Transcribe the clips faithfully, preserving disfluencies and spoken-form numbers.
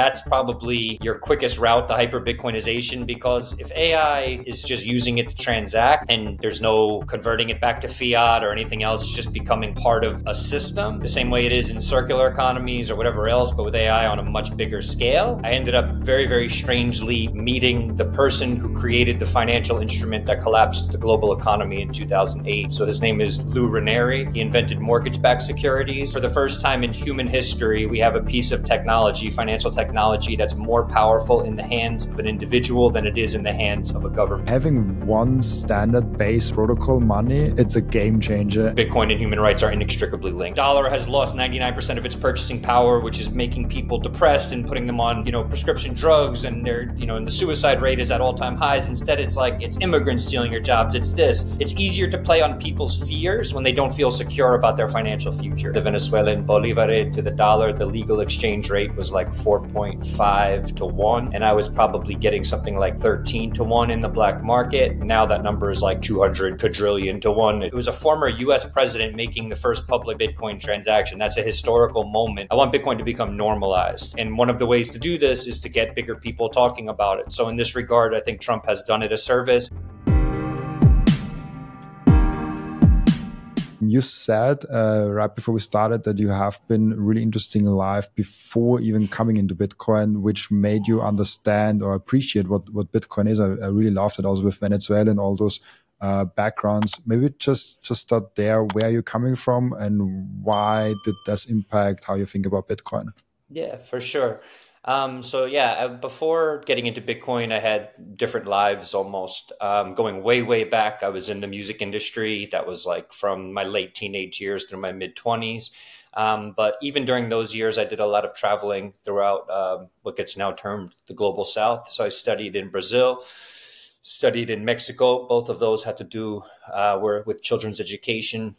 That's probably your quickest route to hyper-Bitcoinization, because if A I is just using it to transact and there's no converting it back to fiat or anything else, it's just becoming part of a system, the same way it is in circular economies or whatever else, but with A I on a much bigger scale. I ended up very, very strangely meeting the person who created the financial instrument that collapsed the global economy in two thousand eight. So his name is Lew Ranieri. He invented mortgage-backed securities. For the first time in human history, we have a piece of technology, financial technology, that's more powerful in the hands of an individual than it is in the hands of a government. Having one standard-based protocol money, it's a game changer. Bitcoin and human rights are inextricably linked. Dollar has lost ninety-nine percent of its purchasing power, which is making people depressed and putting them on, you know, prescription drugs, and they're, you know, and the suicide rate is at all-time highs. Instead, it's like, it's immigrants stealing your jobs. It's this. It's easier to play on people's fears when they don't feel secure about their financial future. The Venezuelan bolívar to the dollar, the legal exchange rate was like four point five to one, and I was probably getting something like thirteen to one in the black market. Now that number is like two hundred quadrillion to one. It was a former U S president making the first public Bitcoin transaction. That's a historical moment. I want Bitcoin to become normalized, and one of the ways to do this is to get bigger people talking about it. So in this regard, I think Trump has done it a service. You said uh, right before we started that you have been really interesting in life before even coming into Bitcoin, which made you understand or appreciate what, what Bitcoin is. I, I really loved it also with Venezuela and all those uh, backgrounds. Maybe just, just start there, where you're coming from and why did this impact how you think about Bitcoin? Yeah, for sure. Um, so yeah, before getting into Bitcoin, I had different lives almost. Um, going way, way back, I was in the music industry. That was like from my late teenage years through my mid-twenties. Um, but even during those years, I did a lot of traveling throughout uh, what gets now termed the Global South. So I studied in Brazil, studied in Mexico. Both of those had to do uh, were with children's education.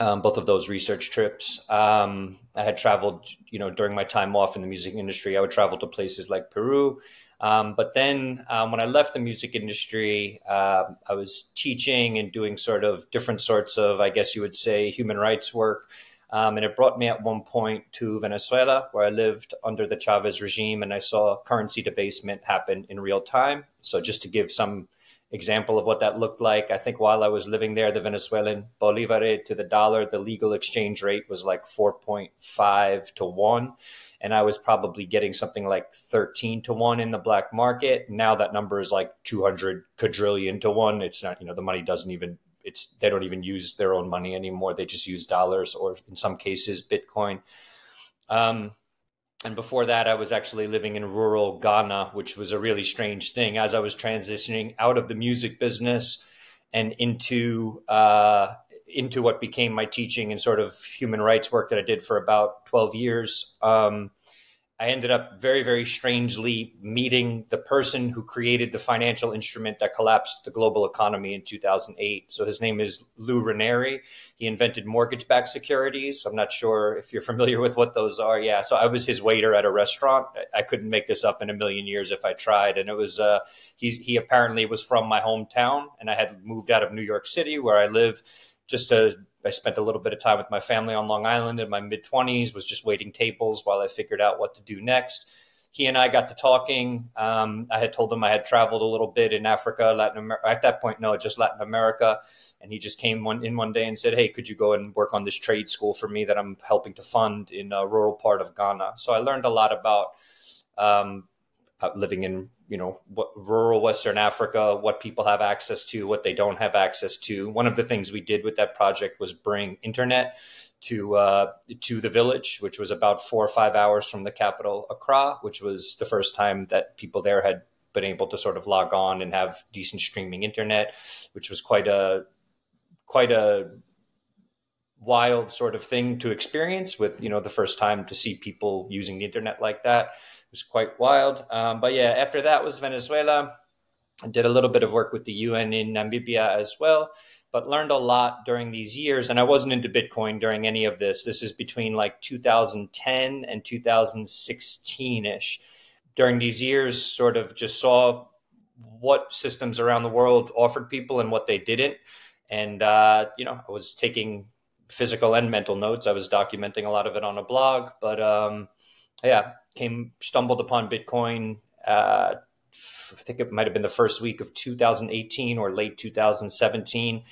Um, both of those research trips. Um, I had traveled, you know, during my time off in the music industry, I would travel to places like Peru. Um, but then um, when I left the music industry, uh, I was teaching and doing sort of different sorts of, I guess you would say, human rights work. Um, and it brought me at one point to Venezuela, where I lived under the Chavez regime, and I saw currency debasement happen in real time. So just to give some example of what that looked like. I think while I was living there, the Venezuelan bolívar to the dollar, the legal exchange rate was like four point five to one. And I was probably getting something like thirteen to one in the black market. Now that number is like two hundred quadrillion to one. It's not, you know, the money doesn't even, it's, they don't even use their own money anymore. They just use dollars or in some cases, Bitcoin. Um, And before that, I was actually living in rural Ghana, which was a really strange thing. As I was transitioning out of the music business and into uh, into what became my teaching and sort of human rights work that I did for about twelve years, um, I ended up very, very strangely meeting the person who created the financial instrument that collapsed the global economy in two thousand eight. So his name is Lew Ranieri. He invented mortgage-backed securities. I'm not sure if you're familiar with what those are. Yeah, so I was his waiter at a restaurant. I couldn't make this up in a million years if I tried. And it was uh, he's, he apparently was from my hometown, and I had moved out of New York City, where I live, just to I spent a little bit of time with my family on Long Island in my mid-twenties, was just waiting tables while I figured out what to do next. He and I got to talking. Um, I had told him I had traveled a little bit in Africa, Latin America. At that point, no, just Latin America. And he just came one, in one day and said, hey, could you go and work on this trade school for me that I'm helping to fund in a rural part of Ghana? So I learned a lot about um, living in you know, what, rural Western Africa, what people have access to, what they don't have access to. One of the things we did with that project was bring internet to uh, to the village, which was about four or five hours from the capital, Accra, which was the first time that people there had been able to sort of log on and have decent streaming internet, which was quite a quite a wild sort of thing to experience with, you know, the first time to see people using the internet like that. It was quite wild. Um, but yeah, after that was Venezuela. I did a little bit of work with the U N in Namibia as well, but learned a lot during these years. And I wasn't into Bitcoin during any of this. This is between like two thousand ten and two thousand sixteen-ish. During these years, sort of just saw what systems around the world offered people and what they didn't. And, uh, you know, I was taking physical and mental notes. I was documenting a lot of it on a blog, but um, yeah. came stumbled upon Bitcoin. Uh, I think it might have been the first week of two thousand eighteen or late two thousand seventeen.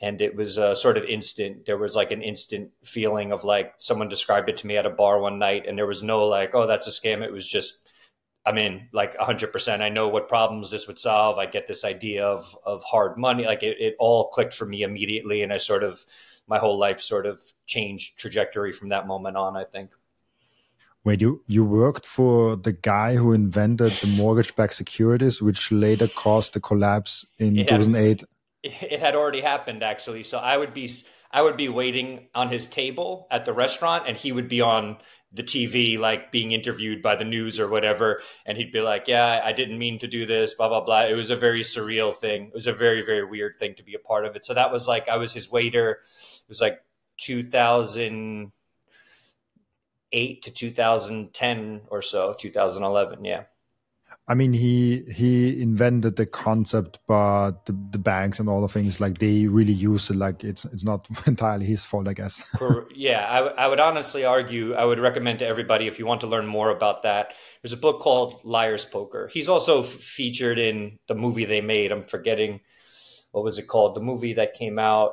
And it was a sort of instant, there was like an instant feeling of like, someone described it to me at a bar one night and there was no like, oh, that's a scam. It was just, I mean, like one hundred percent. I know what problems this would solve. I get this idea of, of hard money. Like it, it all clicked for me immediately. And I sort of, my whole life sort of changed trajectory from that moment on, I think. Wait, you, you worked for the guy who invented the mortgage-backed securities, which later caused the collapse in two thousand eight? It had already happened, actually. So I would be I would be waiting on his table at the restaurant, and he would be on the T V, like being interviewed by the news or whatever. And he'd be like, "Yeah, I didn't mean to do this, blah blah blah." It was a very surreal thing. It was a very very weird thing to be a part of it. So that was like, I was his waiter. It was like two thousand eight to two thousand ten or so, two thousand eleven, yeah. I mean, he he invented the concept, but the, the banks and all the things, like they really use it. Like it's it's not entirely his fault, I guess. Yeah, I, I would honestly argue, I would recommend to everybody, if you want to learn more about that, there's a book called Liar's Poker. He's also featured in the movie they made. I'm forgetting, what was it called? The movie that came out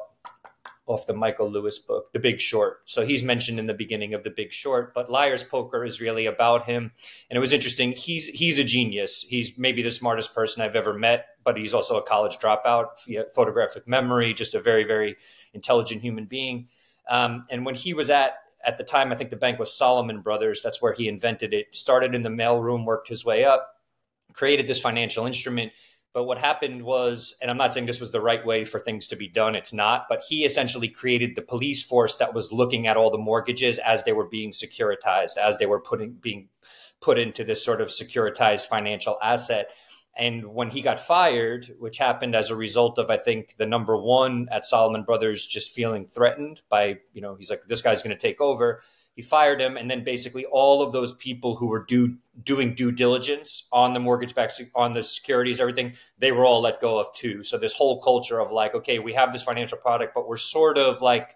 off the Michael Lewis book, The Big Short. So he's mentioned in the beginning of The Big Short, but Liar's Poker is really about him. And it was interesting. He's, he's a genius. He's maybe the smartest person I've ever met, but he's also a college dropout, photographic memory, just a very, very intelligent human being. Um, and when he was at, at the time, I think the bank was Solomon Brothers. That's where he invented it. Started in the mailroom, worked his way up, created this financial instrument. But what happened was, and I'm not saying this was the right way for things to be done, it's not, but he essentially created the police force that was looking at all the mortgages as they were being securitized, as they were putting, being put into this sort of securitized financial asset. And when he got fired, which happened as a result of, I think, the number one at Solomon Brothers just feeling threatened by, you know, he's like, this guy's going to take over. He fired him, and then basically all of those people who were due, doing due diligence on the mortgage-backed, on the securities, everything, they were all let go of too. So this whole culture of like, okay, we have this financial product, but we're sort of like,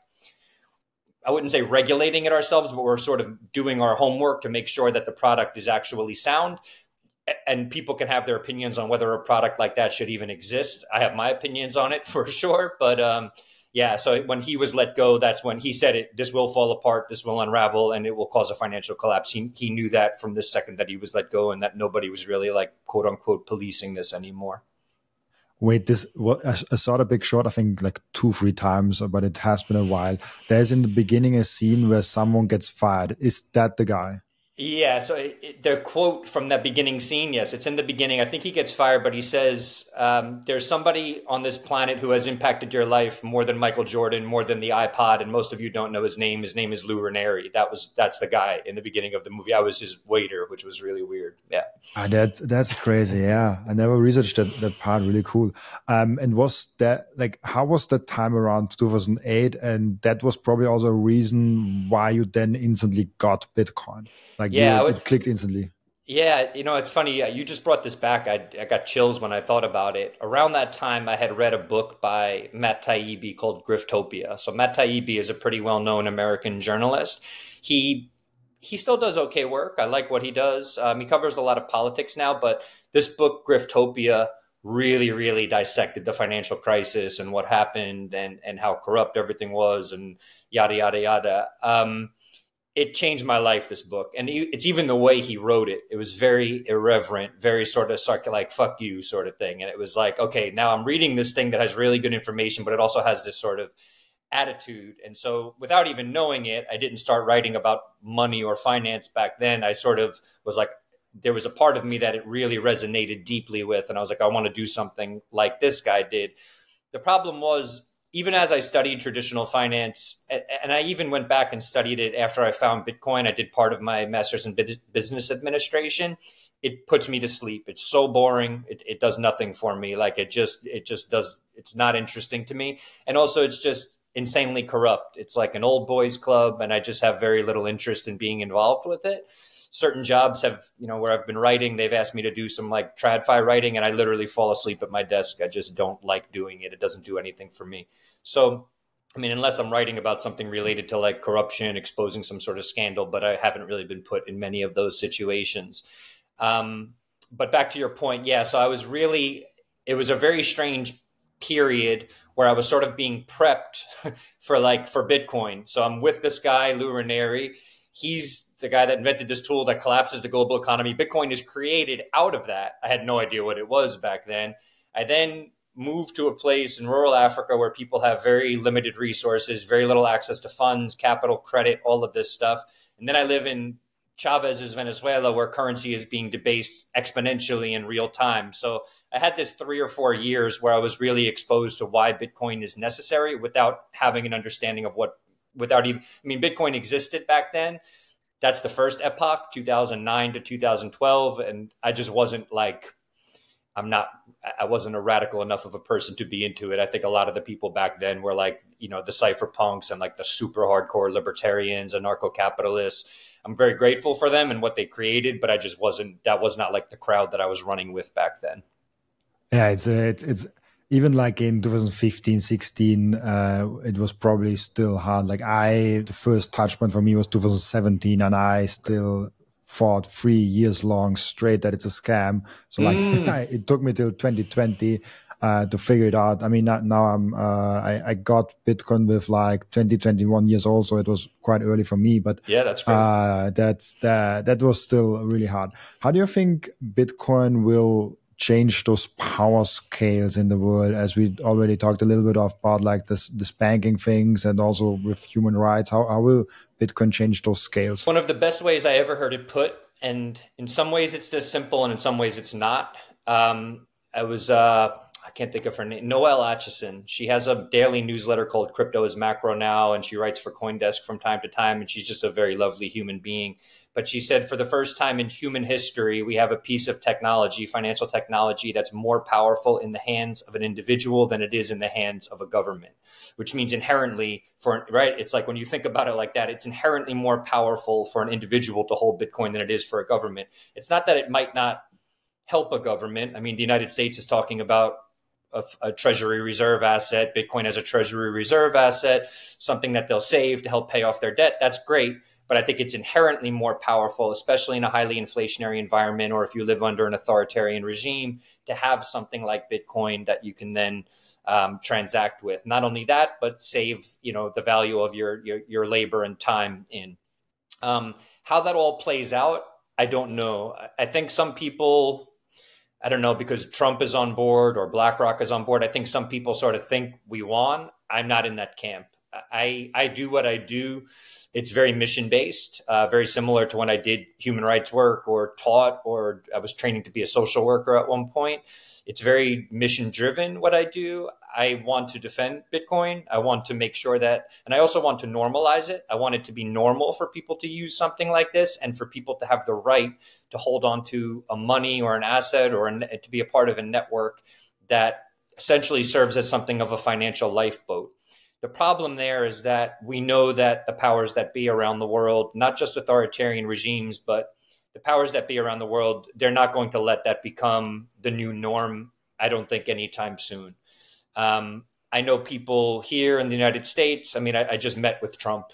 I wouldn't say regulating it ourselves, but we're sort of doing our homework to make sure that the product is actually sound. And people can have their opinions on whether a product like that should even exist. I have my opinions on it for sure, but um, yeah, so when he was let go, that's when he said it, this will fall apart, this will unravel, and it will cause a financial collapse. He, he knew that from the second that he was let go, and that nobody was really like, quote unquote, policing this anymore. Wait, this what I, I saw The Big Short, I think like two, three times, but it has been a while. There's in the beginning a scene where someone gets fired. Is that the guy? Yeah, so it, it, their quote from that beginning scene, yes, it's in the beginning. I think he gets fired, but he says, um, there's somebody on this planet who has impacted your life more than Michael Jordan, more than the iPod, and most of you don't know his name. His name is Lew Ranieri. That was, that's the guy in the beginning of the movie. I was his waiter, which was really weird. Yeah. Ah, that, that's crazy, yeah. I never researched that, that part, really cool. Um, and was that, like, how was that time around two thousand eight? And that was probably also a reason why you then instantly got Bitcoin. Like, yeah, you, I would, it clicked instantly. Yeah, you know, it's funny. You just brought this back. I, I got chills when I thought about it. Around that time, I had read a book by Matt Taibbi called Griftopia. So Matt Taibbi is a pretty well-known American journalist. He he still does okay work. I like what he does. Um, he covers a lot of politics now, but this book, Griftopia, really, really dissected the financial crisis and what happened and, and how corrupt everything was and yada, yada, yada. Um, It changed my life, this book. And it's even the way he wrote it. It was very irreverent, very sort of like, fuck you sort of thing. And it was like, okay, now I'm reading this thing that has really good information, but it also has this sort of attitude. And so without even knowing it, I didn't start writing about money or finance back then. I sort of was like, there was a part of me that it really resonated deeply with. And I was like, I want to do something like this guy did. The problem was, even as I studied traditional finance, and I even went back and studied it after I found Bitcoin, I did part of my master's in business administration. It puts me to sleep. It's so boring. It, it does nothing for me. Like it just, it just does. It's not interesting to me. And also it's just insanely corrupt. It's like an old boys club, and I just have very little interest in being involved with it. Certain jobs have, you know, where I've been writing, they've asked me to do some like TradFi writing, and I literally fall asleep at my desk. I just don't like doing it. It doesn't do anything for me. So I mean, unless I'm writing about something related to like corruption, exposing some sort of scandal, but I haven't really been put in many of those situations. Um, but back to your point. Yeah. So I was really, it was a very strange period where I was sort of being prepped for like, for Bitcoin. So I'm with this guy, Lew Ranieri. He's the guy that invented this tool that collapses the global economy. Bitcoin is created out of that. I had no idea what it was back then. I then moved to a place in rural Africa where people have very limited resources, very little access to funds, capital, credit, all of this stuff. And then I live in Chavez's Venezuela, where currency is being debased exponentially in real time. So I had this three or four years where I was really exposed to why Bitcoin is necessary without having an understanding of what, without even, I mean, Bitcoin existed back then. That's the first epoch, two thousand nine to two thousand twelve. And I just wasn't like, I'm not, I wasn't a radical enough of a person to be into it. I think a lot of the people back then were like, you know, the cypherpunks and like the super hardcore libertarians, anarcho-capitalists. I'm very grateful for them and what they created, but I just wasn't, that was not like the crowd that I was running with back then. Yeah, it's, uh, it's, it's even like in two thousand fifteen, sixteen, uh, it was probably still hard. Like I, the first touch point for me was two thousand seventeen and I still fought three years long straight that it's a scam. So like mm. I, it took me till twenty twenty uh, to figure it out. I mean, now I'm, uh, I, I got Bitcoin with like twenty, twenty-one years old. So it was quite early for me, but yeah, that's great. Uh, that's, that, that was still really hard. How do you think Bitcoin will change those power scales in the world, as we already talked a little bit of about like this, this banking things and also with human rights? How, how will Bitcoin change those scales? One of the best ways I ever heard it put, and in some ways it's this simple and in some ways it's not. Um, I was, uh, I can't think of her name, Noelle Acheson. She has a daily newsletter called Crypto is Macro Now, and she writes for CoinDesk from time to time, and she's just a very lovely human being. But she said, for the first time in human history, we have a piece of technology, financial technology, that's more powerful in the hands of an individual than it is in the hands of a government, which means inherently for, right? It's like when you think about it like that, it's inherently more powerful for an individual to hold Bitcoin than it is for a government. It's not that it might not help a government. I mean, the United States is talking about A, a treasury reserve asset, Bitcoin as a treasury reserve asset, something that they'll save to help pay off their debt. That's great. But I think it's inherently more powerful, especially in a highly inflationary environment, or if you live under an authoritarian regime, to have something like Bitcoin that you can then um, transact with. Not only that, but save, you know, the value of your, your, your labor and time in. Um, how that all plays out, I don't know. I think some people, I don't know, because Trump is on board or BlackRock is on board, I think some people sort of think we won. I'm not in that camp. I, I do what I do. It's very mission-based, uh, very similar to when I did human rights work or taught, or I was training to be a social worker at one point. It's very mission-driven what I do. I want to defend Bitcoin. I want to make sure that, and I also want to normalize it. I want it to be normal for people to use something like this and for people to have the right to hold on to a money or an asset or a, to be a part of a network that essentially serves as something of a financial lifeboat. The problem there is that we know that the powers that be around the world, not just authoritarian regimes, but the powers that be around the world, they're not going to let that become the new norm, I don't think, anytime soon. Um, I know people here in the United States. I mean, I, I just met with Trump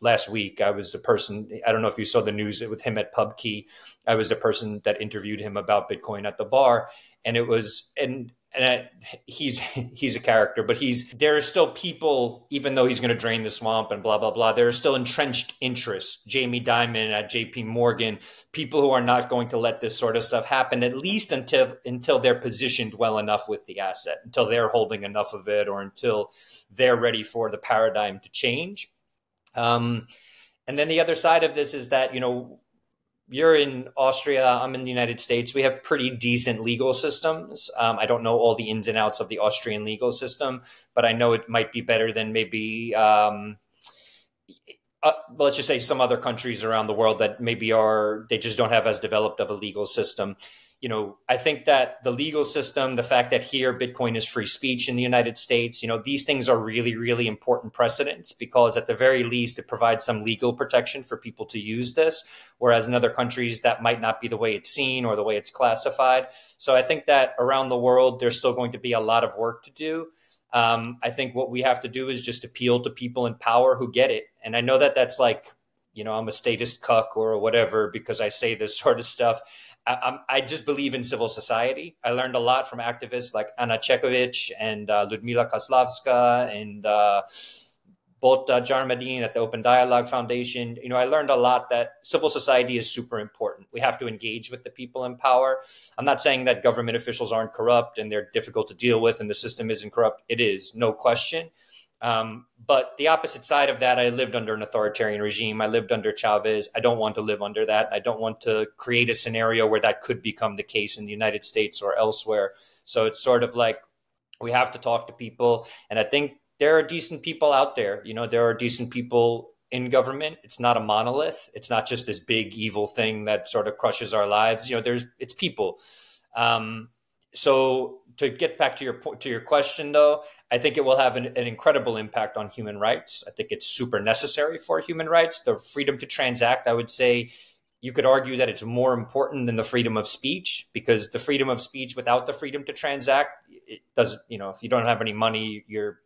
last week. I was the person, I don't know if you saw the news with him at PubKey. I was the person that interviewed him about Bitcoin at the bar. And it was, and and I, he's, he's a character, but he's, there are still people, even though he's going to drain the swamp and blah, blah, blah, there are still entrenched interests. Jamie Dimon at J P Morgan, people who are not going to let this sort of stuff happen, at least until, until they're positioned well enough with the asset, until they're holding enough of it, or until they're ready for the paradigm to change. Um, and then the other side of this is that, you know, you're in Austria, I'm in the United States. We have pretty decent legal systems. Um, I don't know all the ins and outs of the Austrian legal system, but I know it might be better than maybe, um, uh, let's just say some other countries around the world that maybe are, they just don't have as developed of a legal system. You know, I think that the legal system, the fact that here Bitcoin is free speech in the United States, you know, these things are really, really important precedents, because at the very least, it provides some legal protection for people to use this. Whereas in other countries, that might not be the way it's seen or the way it's classified. So I think that around the world, there's still going to be a lot of work to do. Um, I think what we have to do is just appeal to people in power who get it. And I know that that's like, you know, I'm a statist cuck or whatever because I say this sort of stuff. I, I'm, I just believe in civil society. I learned a lot from activists like Anna Chekovic and uh, Ludmila Kozlowska and uh, both uh, Jarmadine at the Open Dialogue Foundation. You know, I learned a lot that civil society is super important. We have to engage with the people in power. I'm not saying that government officials aren't corrupt and they're difficult to deal with and the system isn't corrupt. It is, no question. Um, but the opposite side of that, I lived under an authoritarian regime. I lived under Chavez. I don't want to live under that. I don't want to create a scenario where that could become the case in the United States or elsewhere. So it's sort of like we have to talk to people. And I think there are decent people out there. You know, there are decent people in government. It's not a monolith. It's not just this big evil thing that sort of crushes our lives. You know, there's it's people. Um, so to get back to your to your question, though, I think it will have an, an incredible impact on human rights. I think it's super necessary for human rights. The freedom to transact, I would say, you could argue that it's more important than the freedom of speech, because the freedom of speech without the freedom to transact, it doesn't. You know, if you don't have any money, you're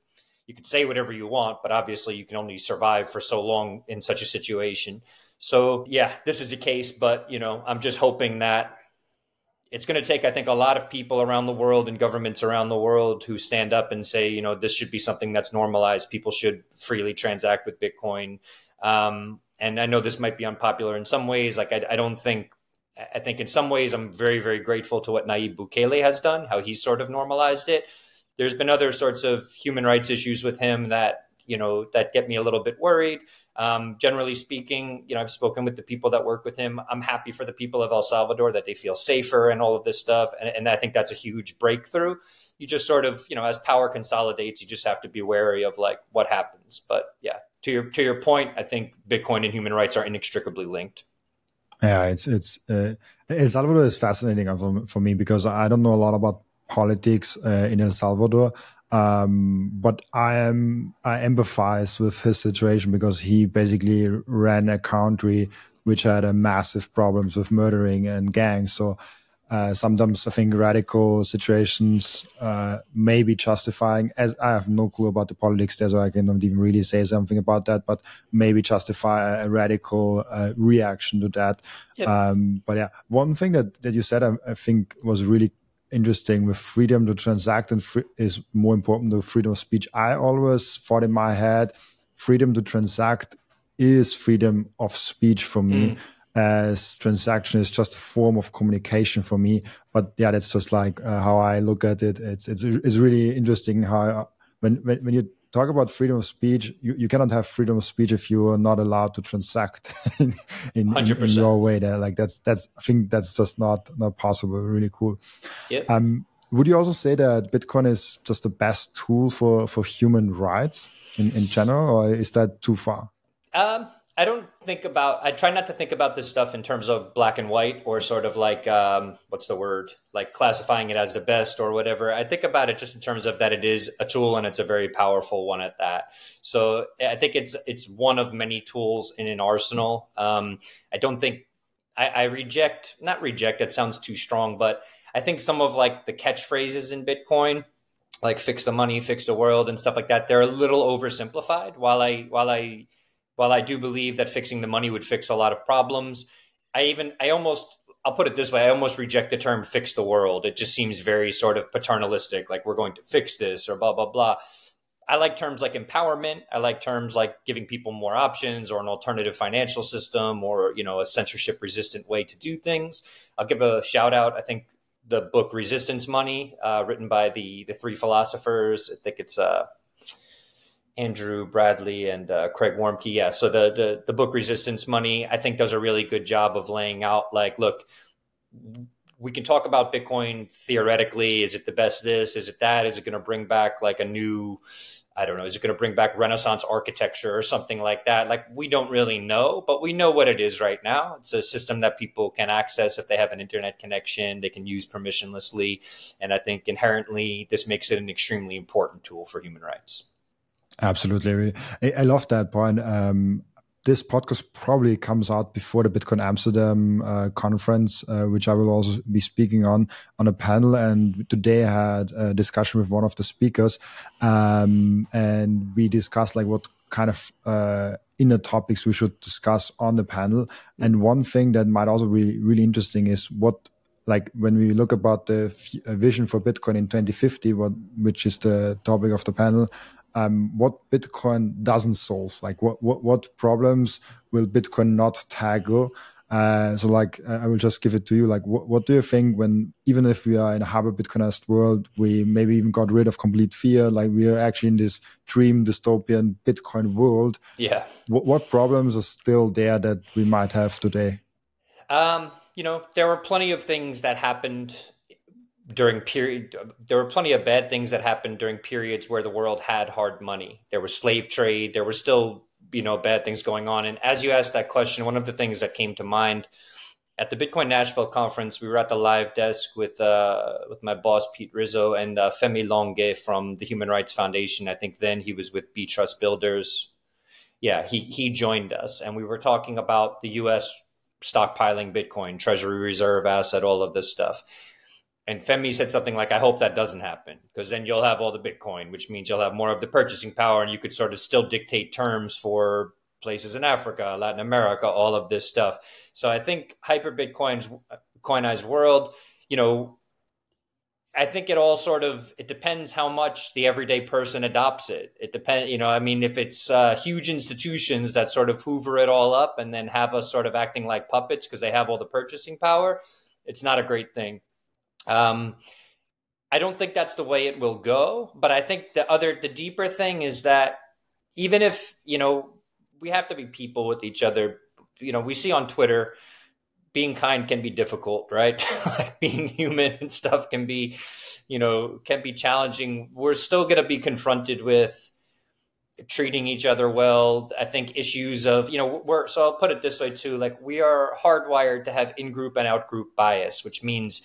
You can say whatever you want, but obviously you can only survive for so long in such a situation. So yeah, this is the case, but you know, I'm just hoping that it's going to take, I think, a lot of people around the world and governments around the world who stand up and say, you know, this should be something that's normalized. People should freely transact with Bitcoin. Um, and I know this might be unpopular in some ways. Like, I, I don't think, I think in some ways I'm very, very grateful to what Nayib Bukele has done, how he sort of normalized it. There's been other sorts of human rights issues with him that, you know, that get me a little bit worried. Um, generally speaking, you know, I've spoken with the people that work with him. I'm happy for the people of El Salvador that they feel safer and all of this stuff. And, and I think that's a huge breakthrough. You just sort of, you know, as power consolidates, you just have to be wary of like what happens. But yeah, to your, to your point, I think Bitcoin and human rights are inextricably linked. Yeah, it's, it's, uh, El Salvador is fascinating for, for me because I don't know a lot about politics uh, in El Salvador, um, but I am I empathize with his situation because he basically ran a country which had a massive problems with murdering and gangs. So uh, sometimes I think radical situations uh, may be justifying. As I have no clue about the politics there, so I cannot even really say something about that. But maybe justify a radical uh, reaction to that. Yep. Um, but yeah, one thing that that you said I, I think was really interesting with freedom to transact and free is more important than freedom of speech. I always thought in my head, freedom to transact is freedom of speech for me, mm. as transaction is just a form of communication for me. But yeah, that's just like uh, how I look at it. It's it's it's really interesting how I, when, when when you talk about freedom of speech, you, you cannot have freedom of speech if you are not allowed to transact in, in, in, in your way. There, like that's that's I think that's just not not possible. Really cool. Yep. Um, would you also say that Bitcoin is just the best tool for for human rights in, in general, or is that too far? Um, I don't think about. I try not to think about this stuff in terms of black and white or sort of like um, what's the word? Like classifying it as the best or whatever. I think about it just in terms of that it is a tool and it's a very powerful one at that. So I think it's it's one of many tools in an arsenal. Um, I don't think I, I reject not reject. That sounds too strong, but I think some of like the catchphrases in Bitcoin, like "fix the money, fix the world" and stuff like that, they're a little oversimplified. While I while I While I do believe that fixing the money would fix a lot of problems, I even, I almost, I'll put it this way, I almost reject the term fix the world. It just seems very sort of paternalistic, like we're going to fix this or blah, blah, blah. I like terms like empowerment. I like terms like giving people more options or an alternative financial system or, you know, a censorship resistant way to do things. I'll give a shout out. I think the book Resistance Money, uh, written by the, the three philosophers, I think it's a, uh, Andrew Bradley and uh, Craig Warmke. Yeah. So the, the, the book Resistance Money, I think does a really good job of laying out like, look, we can talk about Bitcoin theoretically. Is it the best this? Is it that? Is it going to bring back like a new, I don't know, is it going to bring back Renaissance architecture or something like that? Like we don't really know, but we know what it is right now. It's a system that people can access if they have an internet connection, they can use permissionlessly. And I think inherently this makes it an extremely important tool for human rights. Absolutely. I love that point. Um, this podcast probably comes out before the Bitcoin Amsterdam uh, conference, uh, which I will also be speaking on, on a panel. And today I had a discussion with one of the speakers, um, and we discussed like what kind of uh, inner topics we should discuss on the panel. And one thing that might also be really interesting is what, like when we look about the vision for Bitcoin in twenty fifty, what, which is the topic of the panel, Um, what Bitcoin doesn't solve, like what what, what problems will Bitcoin not tackle? Uh, so, like, I will just give it to you. Like, what, what do you think when, even if we are in a hyper Bitcoinized world, we maybe even got rid of complete fear, like we are actually in this dream dystopian Bitcoin world? Yeah. What, what problems are still there that we might have today? Um, you know, there were plenty of things that happened. During period, there were plenty of bad things that happened during periods where the world had hard money. There was slave trade. There were still, you know, bad things going on. And as you asked that question, one of the things that came to mind at the Bitcoin Nashville conference, we were at the live desk with uh, with my boss Pete Rizzo and uh, Femi Longe from the Human Rights Foundation. I think then he was with B Trust Builders. Yeah, he he joined us, and we were talking about the U S stockpiling Bitcoin, Treasury Reserve asset, all of this stuff. And Femi said something like, I hope that doesn't happen, because then you'll have all the Bitcoin, which means you'll have more of the purchasing power, and you could sort of still dictate terms for places in Africa, Latin America, all of this stuff. So I think hyper-Bitcoin's coinized world, you know, I think it all sort of, it depends how much the everyday person adopts it. It depends, you know, I mean, if it's uh, huge institutions that sort of hoover it all up and then have us sort of acting like puppets because they have all the purchasing power, it's not a great thing. Um, I don't think that's the way it will go, but I think the other, the deeper thing is that even if, you know, we have to be people with each other, you know, we see on Twitter, being kind can be difficult, right? Like being human and stuff can be, you know, can be challenging. We're still going to be confronted with treating each other well. I think issues of, you know, we're, so I'll put it this way too, like we are hardwired to have in-group and out-group bias, which means,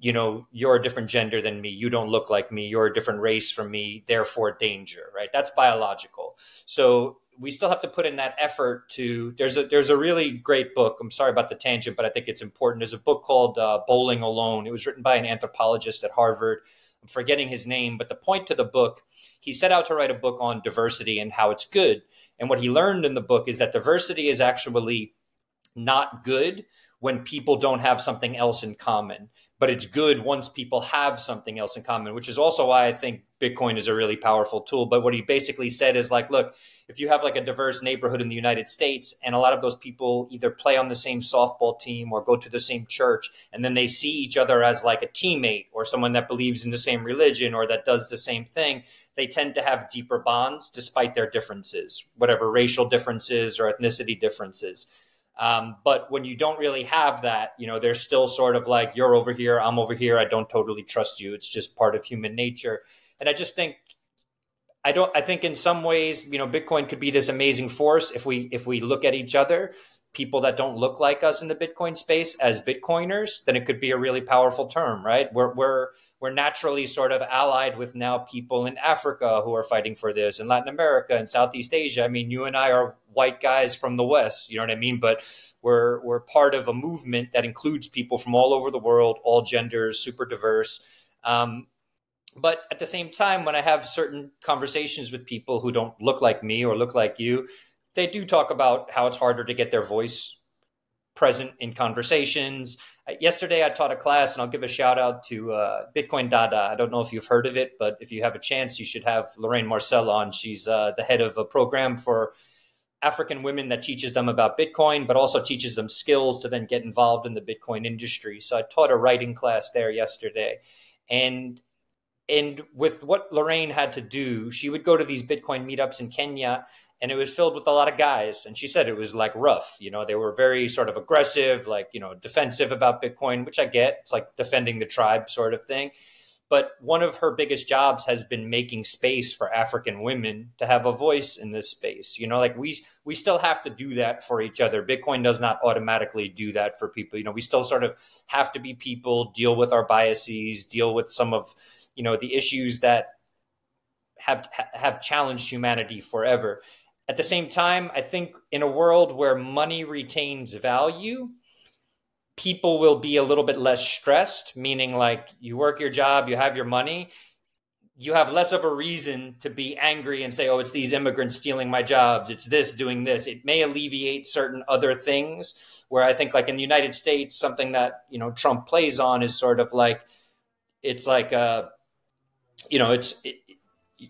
you know, you're a different gender than me. You don't look like me. You're a different race from me. Therefore, danger, right? That's biological. So we still have to put in that effort to, there's a, there's a really great book. I'm sorry about the tangent, but I think it's important. There's a book called uh, Bowling Alone. It was written by an anthropologist at Harvard. I'm forgetting his name, but the point to the book, he set out to write a book on diversity and how it's good. And what he learned in the book is that diversity is actually not good when people don't have something else in common. But it's good once people have something else in common, which is also why I think Bitcoin is a really powerful tool. But what he basically said is like, look, if you have like a diverse neighborhood in the United States and a lot of those people either play on the same softball team or go to the same church, and then they see each other as like a teammate or someone that believes in the same religion or that does the same thing, they tend to have deeper bonds despite their differences, whatever racial differences or ethnicity differences. Um, but when you don't really have that, you know, there's still sort of like, you're over here, I'm over here. I don't totally trust you. It's just part of human nature. And I just think, I don't, I think in some ways, you know, Bitcoin could be this amazing force. If we, if we look at each other, people that don't look like us in the Bitcoin space as Bitcoiners, then it could be a really powerful term, right? We're, we're, we're naturally sort of allied with now people in Africa who are fighting for this, and Latin America and Southeast Asia. I mean, you and I are white guys from the West, you know what I mean? But we're, we're part of a movement that includes people from all over the world, all genders, super diverse. Um, But at the same time, when I have certain conversations with people who don't look like me or look like you, they do talk about how it's harder to get their voice present in conversations. Yesterday, I taught a class, and I'll give a shout out to uh, Bitcoin Dada. I don't know if you've heard of it, but if you have a chance, you should have Lorraine Marcel on. She's uh, the head of a program for African women that teaches them about Bitcoin, but also teaches them skills to then get involved in the Bitcoin industry. So I taught a writing class there yesterday. And And with what Lorraine had to do, she would go to these Bitcoin meetups in Kenya, and it was filled with a lot of guys. And she said it was like rough, you know, they were very sort of aggressive, like, you know, defensive about Bitcoin, which I get. It's like defending the tribe sort of thing. But one of her biggest jobs has been making space for African women to have a voice in this space. You know, like we we still have to do that for each other. Bitcoin does not automatically do that for people. You know, we still sort of have to be people, deal with our biases, deal with some of, you know, the issues that have have challenged humanity forever. At the same time, I think in a world where money retains value, people will be a little bit less stressed, meaning like you work your job, you have your money, you have less of a reason to be angry and say, oh, it's these immigrants stealing my jobs, it's this doing this. It may alleviate certain other things where I think like in the United States, something that, you know, Trump plays on is sort of like, it's like, a, you know, it's, it, it,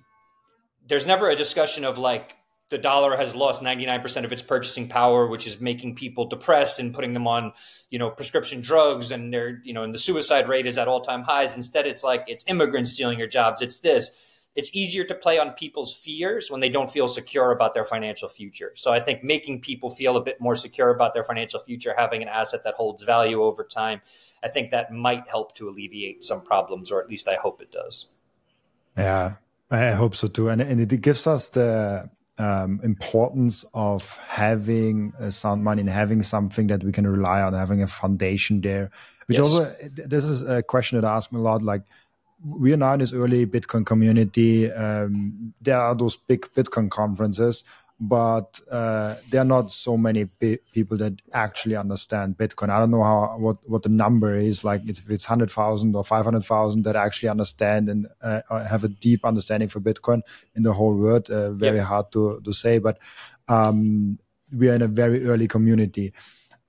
there's never a discussion of like, the dollar has lost ninety-nine percent of its purchasing power, which is making people depressed and putting them on, you know, prescription drugs, and they're, you know, and the suicide rate is at all time highs. Instead, it's like, it's immigrants stealing your jobs. It's this, it's easier to play on people's fears when they don't feel secure about their financial future. So I think making people feel a bit more secure about their financial future, having an asset that holds value over time, I think that might help to alleviate some problems, or at least I hope it does. Yeah, I hope so too. And, and it gives us the, Um, importance of having uh, sound money and having something that we can rely on, having a foundation there. Which yes. also, this is a question that I ask me a lot. Like, we are now in this early Bitcoin community. Um, there are those big Bitcoin conferences, but uh, there are not so many people that actually understand Bitcoin. I don't know how what what the number is. Like, if it's hundred thousand or five hundred thousand that actually understand and uh, have a deep understanding for Bitcoin in the whole world. Uh, very yep. hard to to say, but um, we are in a very early community,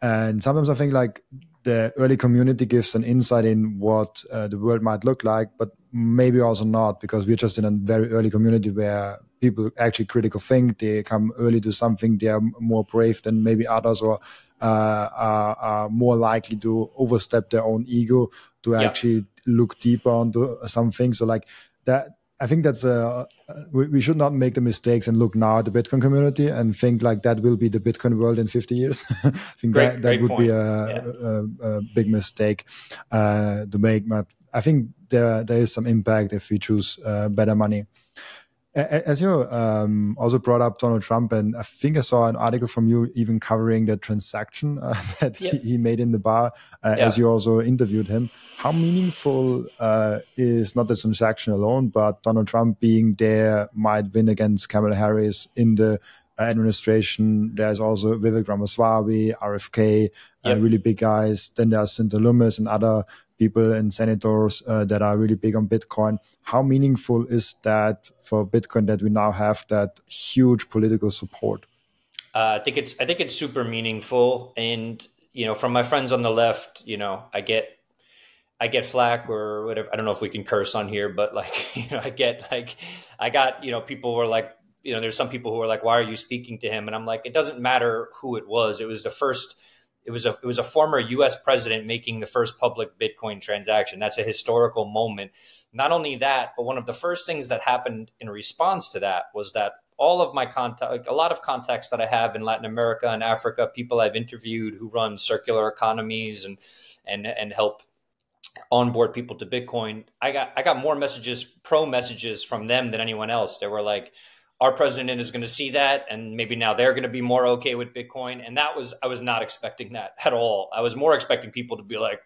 and sometimes I think like the early community gives an insight in what uh, the world might look like, but maybe also not, because we're just in a very early community where people actually critical think, they come early to something, they are more brave than maybe others, or uh, are, are more likely to overstep their own ego to yeah. actually look deeper onto something. So like that, I think that's a, we, we should not make the mistakes and look now at the Bitcoin community and think like that will be the Bitcoin world in fifty years. I think great, that, that would point. be a, yeah. a, a big mistake uh, to make. But I think there, there is some impact if we choose uh, better money. As you um, also brought up Donald Trump, and I think I saw an article from you even covering the transaction uh, that yep. he, he made in the bar, uh, yeah. as you also interviewed him. How meaningful uh, is not the transaction alone, but Donald Trump being there might win against Kamala Harris in the administration? There's also Vivek Ramaswamy, R F K, yep. uh, really big guys. Then there's Cynthia Lummis and other people and senators uh, that are really big on Bitcoin. How meaningful is that for Bitcoin that we now have that huge political support? Uh, I think it's I think it's super meaningful, and you know, from my friends on the left, you know, I get I get flack or whatever. I don't know if we can curse on here, but like, you know, I get like I got you know people were like, you know, there's some people who are like, why are you speaking to him? And I'm like, it doesn't matter who it was. It was the first. It was a it was a former U S president making the first public Bitcoin transaction. That's a historical moment. Not only that, but one of the first things that happened in response to that was that all of my contact, a lot of contacts that I have in Latin America and Africa, people I've interviewed who run circular economies and and and help onboard people to Bitcoin. I got I got more messages, pro messages from them than anyone else. They were like, our president is going to see that, and maybe now they're going to be more okay with Bitcoin. And that was, I was not expecting that at all. I was more expecting people to be like,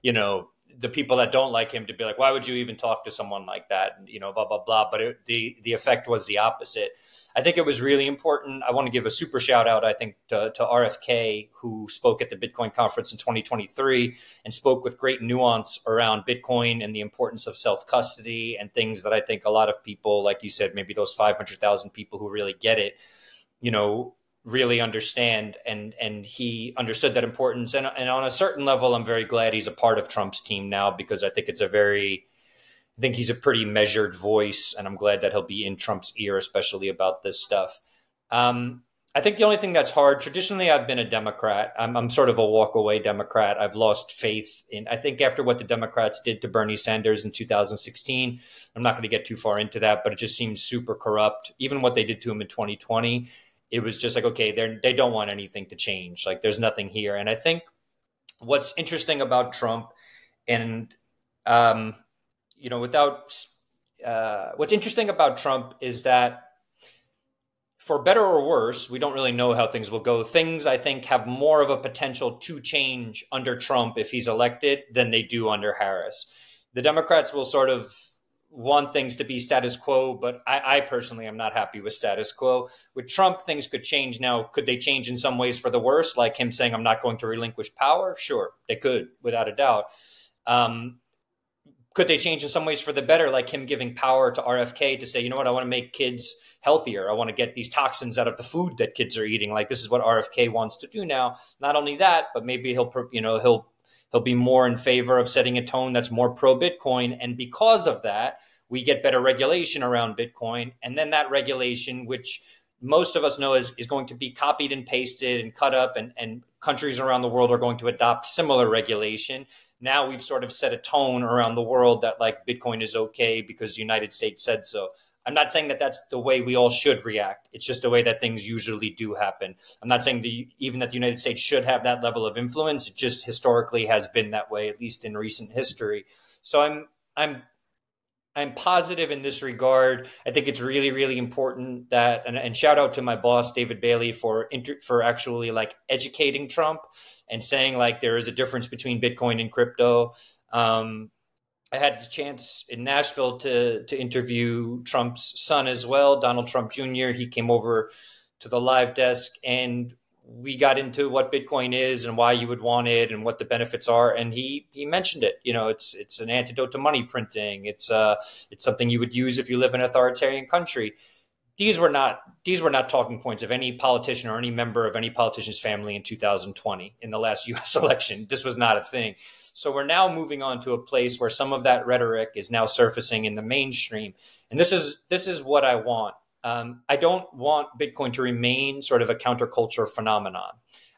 you know, the people that don't like him to be like, why would you even talk to someone like that? And, you know, blah, blah, blah. But it, the, the effect was the opposite. I think it was really important. I want to give a super shout out, I think, to, to R F K, who spoke at the Bitcoin conference in twenty twenty-three and spoke with great nuance around Bitcoin and the importance of self-custody and things that I think a lot of people, like you said, maybe those five hundred thousand people who really get it, you know, really understand. And and he understood that importance. And, and on a certain level, I'm very glad he's a part of Trump's team now, because I think it's a very... I think he's a pretty measured voice, and I'm glad that he'll be in Trump's ear, especially about this stuff. Um, I think the only thing that's hard, traditionally, I've been a Democrat. I'm, I'm sort of a walkaway Democrat. I've lost faith in, I think after what the Democrats did to Bernie Sanders in two thousand sixteen, I'm not going to get too far into that, but it just seems super corrupt. Even what they did to him in twenty twenty, it was just like, okay, they're, they don't want anything to change. Like, there's nothing here. And I think what's interesting about Trump and, um, you know, without uh, what's interesting about Trump is that, for better or worse, we don't really know how things will go. Things, I think, have more of a potential to change under Trump if he's elected than they do under Harris. The Democrats will sort of want things to be status quo, but I, I personally am not happy with status quo. With Trump, things could change now. Could they change in some ways for the worse, like him saying, I'm not going to relinquish power? Sure, they could, without a doubt. Um, could they change in some ways for the better, like him giving power to R F K to say, you know what, I want to make kids healthier. I want to get these toxins out of the food that kids are eating. Like, this is what R F K wants to do now. Not only that, but maybe he'll, you know, he'll, he'll be more in favor of setting a tone that's more pro Bitcoin. And because of that, we get better regulation around Bitcoin. And then that regulation, which most of us know is, is going to be copied and pasted and cut up, and, and countries around the world are going to adopt similar regulation. Now we've sort of set a tone around the world that like Bitcoin is okay because the United States said so. I'm not saying that that's the way we all should react. It's just the way that things usually do happen. I'm not saying that even that the United States should have that level of influence. It just historically has been that way, at least in recent history. So I'm I'm I'm positive in this regard. I think it's really, really important that, and, and shout out to my boss, David Bailey, for inter, for actually like educating Trump and saying like there is a difference between Bitcoin and crypto. Um, I had the chance in Nashville to, to interview Trump's son as well, Donald Trump Junior He came over to the live desk and we got into what Bitcoin is and why you would want it and what the benefits are. And he, he mentioned it, you know, it's, it's an antidote to money printing. It's uh, it's something you would use if you live in an authoritarian country. These were not, these were not talking points of any politician or any member of any politician's family in two thousand twenty in the last U S election. This was not a thing. So we're now moving on to a place where some of that rhetoric is now surfacing in the mainstream. And this is, this is what I want. Um, I don't want Bitcoin to remain sort of a counterculture phenomenon.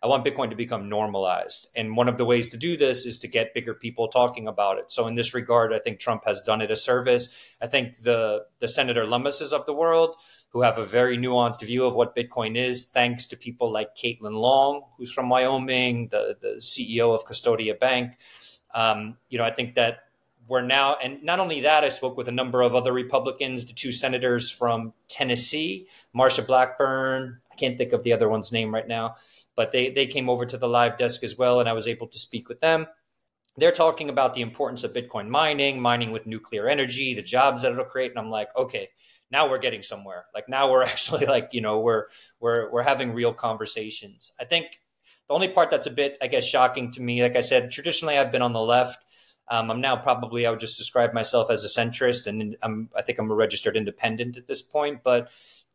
I want Bitcoin to become normalized. And one of the ways to do this is to get bigger people talking about it. So in this regard, I think Trump has done it a service. I think the, the Senator Lummises of the world, who have a very nuanced view of what Bitcoin is, thanks to people like Caitlin Long, who's from Wyoming, the, the C E O of Custodia Bank. Um, you know, I think that we're now, and not only that, I spoke with a number of other Republicans, the two senators from Tennessee, Marsha Blackburn, I can't think of the other one's name right now, but they, they came over to the live desk as well, and I was able to speak with them. They're talking about the importance of Bitcoin mining, mining with nuclear energy, the jobs that it'll create. And I'm like, okay, now we're getting somewhere. Like now we're actually like, you know, we're, we're, we're having real conversations. I think the only part that's a bit, I guess, shocking to me, like I said, traditionally I've been on the left. Um, I'm now probably, I would just describe myself as a centrist, and I'm, I think I'm a registered independent at this point. But,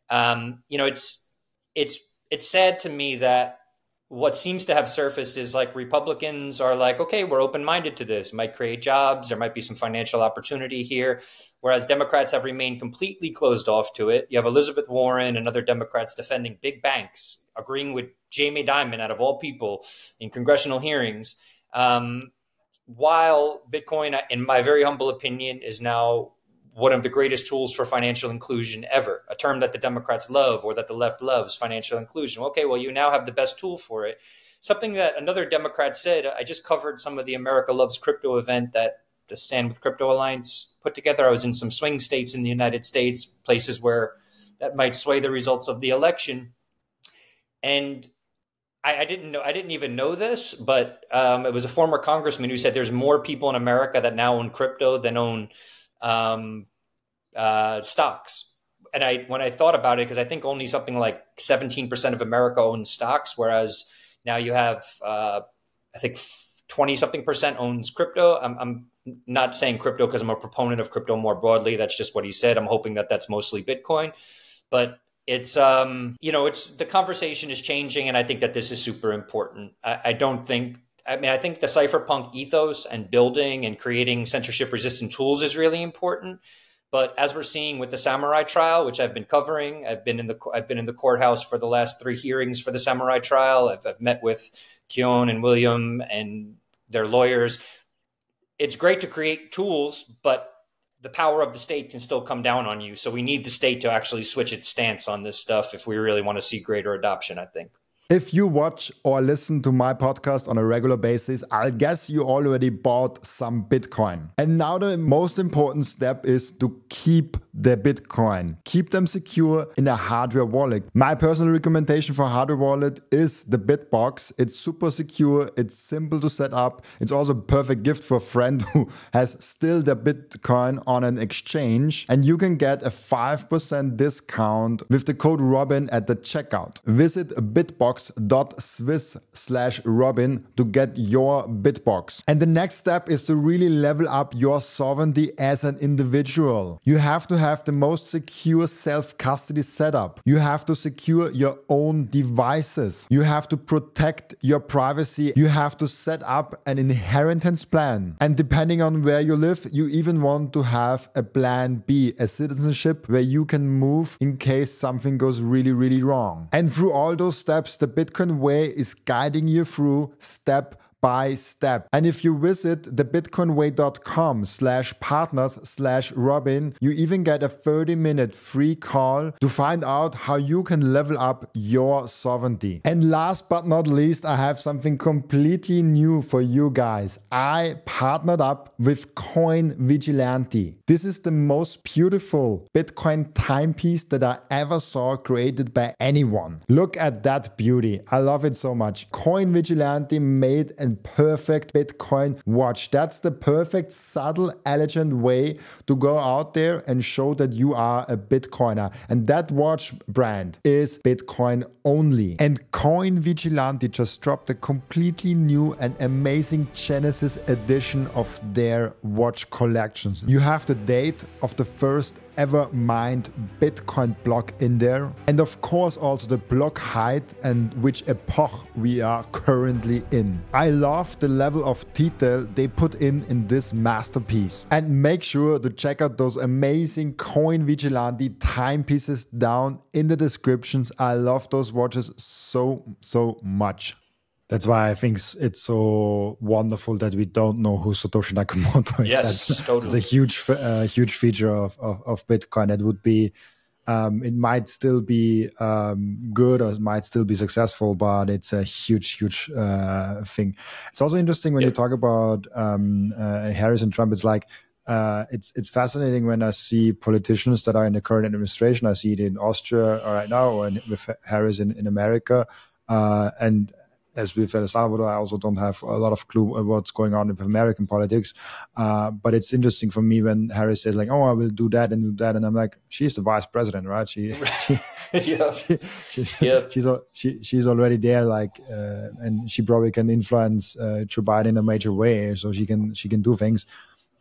um, you know, it's, it's, it's sad to me that what seems to have surfaced is like Republicans are like, okay, we're open-minded to this, it might create jobs, there might be some financial opportunity here. Whereas Democrats have remained completely closed off to it. You have Elizabeth Warren and other Democrats defending big banks, agreeing with Jamie Dimon out of all people in congressional hearings. Um, while Bitcoin, in my very humble opinion, is now one of the greatest tools for financial inclusion ever, a term that the Democrats love or that the left loves, financial inclusion. Okay, well, you now have the best tool for it. Something that another Democrat said, I just covered some of the America Loves Crypto event that the Stand With Crypto Alliance put together. I was in some swing states in the United States, places where that might sway the results of the election. And I, I didn't know, I didn't even know this, but um, it was a former congressman who said there's more people in America that now own crypto than own um, uh, stocks. And I, when I thought about it, cause I think only something like seventeen percent of America owns stocks. Whereas now you have, uh, I think twenty something percent owns crypto. I'm, I'm not saying crypto cause I'm a proponent of crypto more broadly. That's just what he said. I'm hoping that that's mostly Bitcoin, but it's, um, you know, it's, the conversation is changing. And I think that this is super important. I, I don't think, I mean, I think the cypherpunk ethos and building and creating censorship resistant tools is really important. But as we're seeing with the Samurai trial, which I've been covering, I've been in the, I've been in the courthouse for the last three hearings for the Samurai trial. I've, I've met with Keon and William and their lawyers. It's great to create tools, but the power of the state can still come down on you. So we need the state to actually switch its stance on this stuff if we really want to see greater adoption, I think. If you watch or listen to my podcast on a regular basis, I guess you already bought some Bitcoin. And now the most important step is to keep their Bitcoin. Keep them secure in a hardware wallet. My personal recommendation for hardware wallet is the Bitbox. It's super secure, it's simple to set up. It's also a perfect gift for a friend who has still their Bitcoin on an exchange, and you can get a five percent discount with the code Robin at the checkout. Visit bitbox dot swiss slash robin to get your Bitbox. And the next step is to really level up your sovereignty as an individual. You have to have the most secure self-custody setup. You have to secure your own devices. You have to protect your privacy. You have to set up an inheritance plan. And depending on where you live, you even want to have a plan B, a citizenship where you can move in case something goes really, really wrong. And through all those steps, the Bitcoin way is guiding you through step by step. And if you visit thebitcoinway dot com slash partners slash Robin, you even get a thirty minute free call to find out how you can level up your sovereignty. And last but not least, I have something completely new for you guys. I partnered up with CoinVigilante. This is the most beautiful Bitcoin timepiece that I ever saw created by anyone. Look at that beauty. I love it so much. CoinVigilante made a perfect Bitcoin watch. That's the perfect, subtle, elegant way to go out there and show that you are a Bitcoiner. And that watch brand is Bitcoin only. And CoinVigilante just dropped a completely new and amazing Genesis edition of their watch collections. You have the date of the first ever mined Bitcoin block in there, and of course also the block height and which epoch we are currently in. I love the level of detail they put in in this masterpiece. And make sure to check out those amazing CoinVigilante timepieces down in the descriptions. I love those watches so, so much. That's why I think it's so wonderful that we don't know who Satoshi Nakamoto is. Yes, that's, totally. That's a huge, uh, huge feature of, of, of Bitcoin. It would be, um, it might still be um, good or it might still be successful, but it's a huge, huge uh, thing. It's also interesting when yeah. you talk about um, uh, Harris and Trump. It's like, Uh, it's it's fascinating when I see politicians that are in the current administration. I see it in Austria right now, or in, with Harris in, in America, uh, and as with El Salvador, I also don't have a lot of clue of what's going on with American politics. Uh, but it's interesting for me when Harris says like, oh, I will do that and do that. And I'm like, she's the vice president, right? She, she, yeah. she, she yeah. she's, she, she's already there. Like, uh, and she probably can influence uh, Joe Biden in a major way. So she can, she can do things.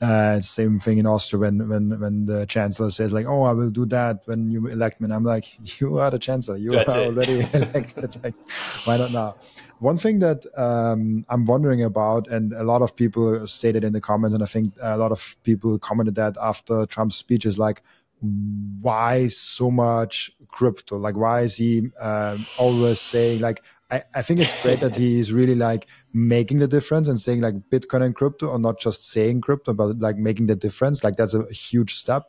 Uh, same thing in Austria when, when, when the chancellor says like, oh, I will do that when you elect me. And I'm like, you are the chancellor. You That's are it. already elected. Like, why not now? One thing that um, I'm wondering about, and a lot of people stated in the comments, and I think a lot of people commented that after Trump's speech, is like, why so much crypto? Like, why is he um, always saying like, I, I think it's great that he is really like making the difference and saying like Bitcoin and crypto, or not just saying crypto, but like making the difference. Like that's a huge step.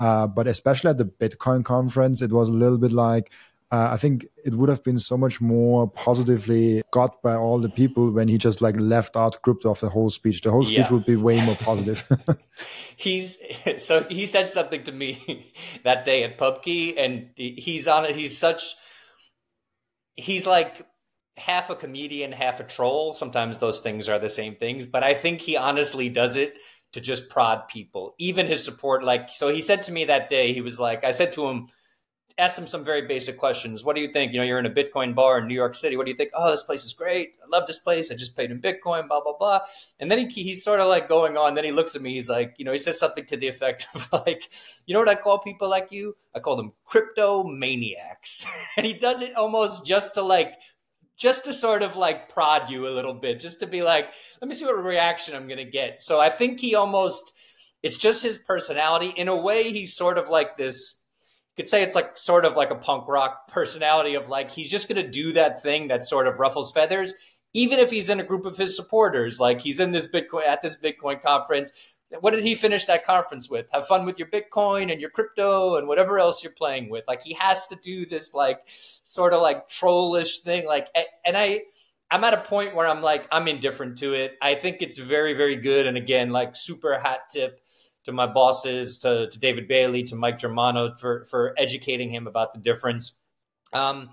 Uh, but especially at the Bitcoin conference, it was a little bit like, uh, I think it would have been so much more positively got by all the people when he just like left out crypto of the whole speech. The whole speech yeah. would be way more positive. he's so he said something to me that day at PubKey, and he's on it. He's such, he's like, half a comedian, half a troll. Sometimes those things are the same things, but I think he honestly does it to just prod people, even his support. Like, so he said to me that day, he was like, I said to him, asked him some very basic questions. What do you think? You know, you're in a Bitcoin bar in New York City. What do you think? Oh, this place is great. I love this place. I just paid in Bitcoin, blah, blah, blah. And then he, he's sort of like going on. Then he looks at me. He's like, you know, he says something to the effect of like, you know what I call people like you? I call them crypto maniacs. And he does it almost just to like, just to sort of like prod you a little bit, just to be like, let me see what reaction I'm going to get. So I think he almost, it's just his personality. In a way, he's sort of like this, you could say it's like sort of like a punk rock personality of like, he's just going to do that thing that sort of ruffles feathers, even if he's in a group of his supporters. Like he's in this Bitcoin, at this Bitcoin conference. What did he finish that conference with? Have fun with your Bitcoin and your crypto and whatever else you're playing with. Like he has to do this like sort of like trollish thing. Like, and I, I'm at a point where I'm like, I'm indifferent to it. I think it's very, very good. And again, like super hat tip to my bosses, to, to David Bailey, to Mike Germano for, for educating him about the difference. Um,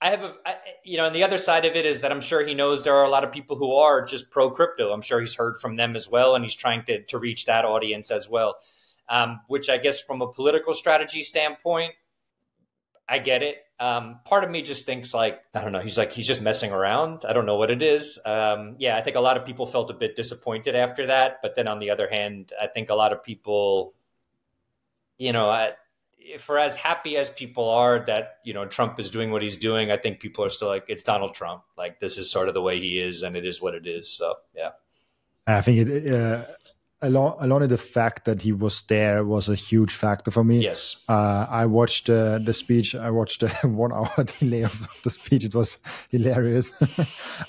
I have, a, I, you know, and the other side of it is that I'm sure he knows there are a lot of people who are just pro crypto. I'm sure he's heard from them as well. And he's trying to, to reach that audience as well, um, which I guess from a political strategy standpoint, I get it. Um, part of me just thinks like, I don't know, he's like, he's just messing around. I don't know what it is. Um, yeah, I think a lot of people felt a bit disappointed after that. But then on the other hand, I think a lot of people, you know, I, if we're as happy as people are that, you know, Trump is doing what he's doing, I think people are still like, it's Donald Trump. Like, this is sort of the way he is and it is what it is. So, yeah. I think it, uh, along, along the fact that he was there was a huge factor for me. Yes. Uh, I watched uh, the speech. I watched the one hour delay of the speech. It was hilarious.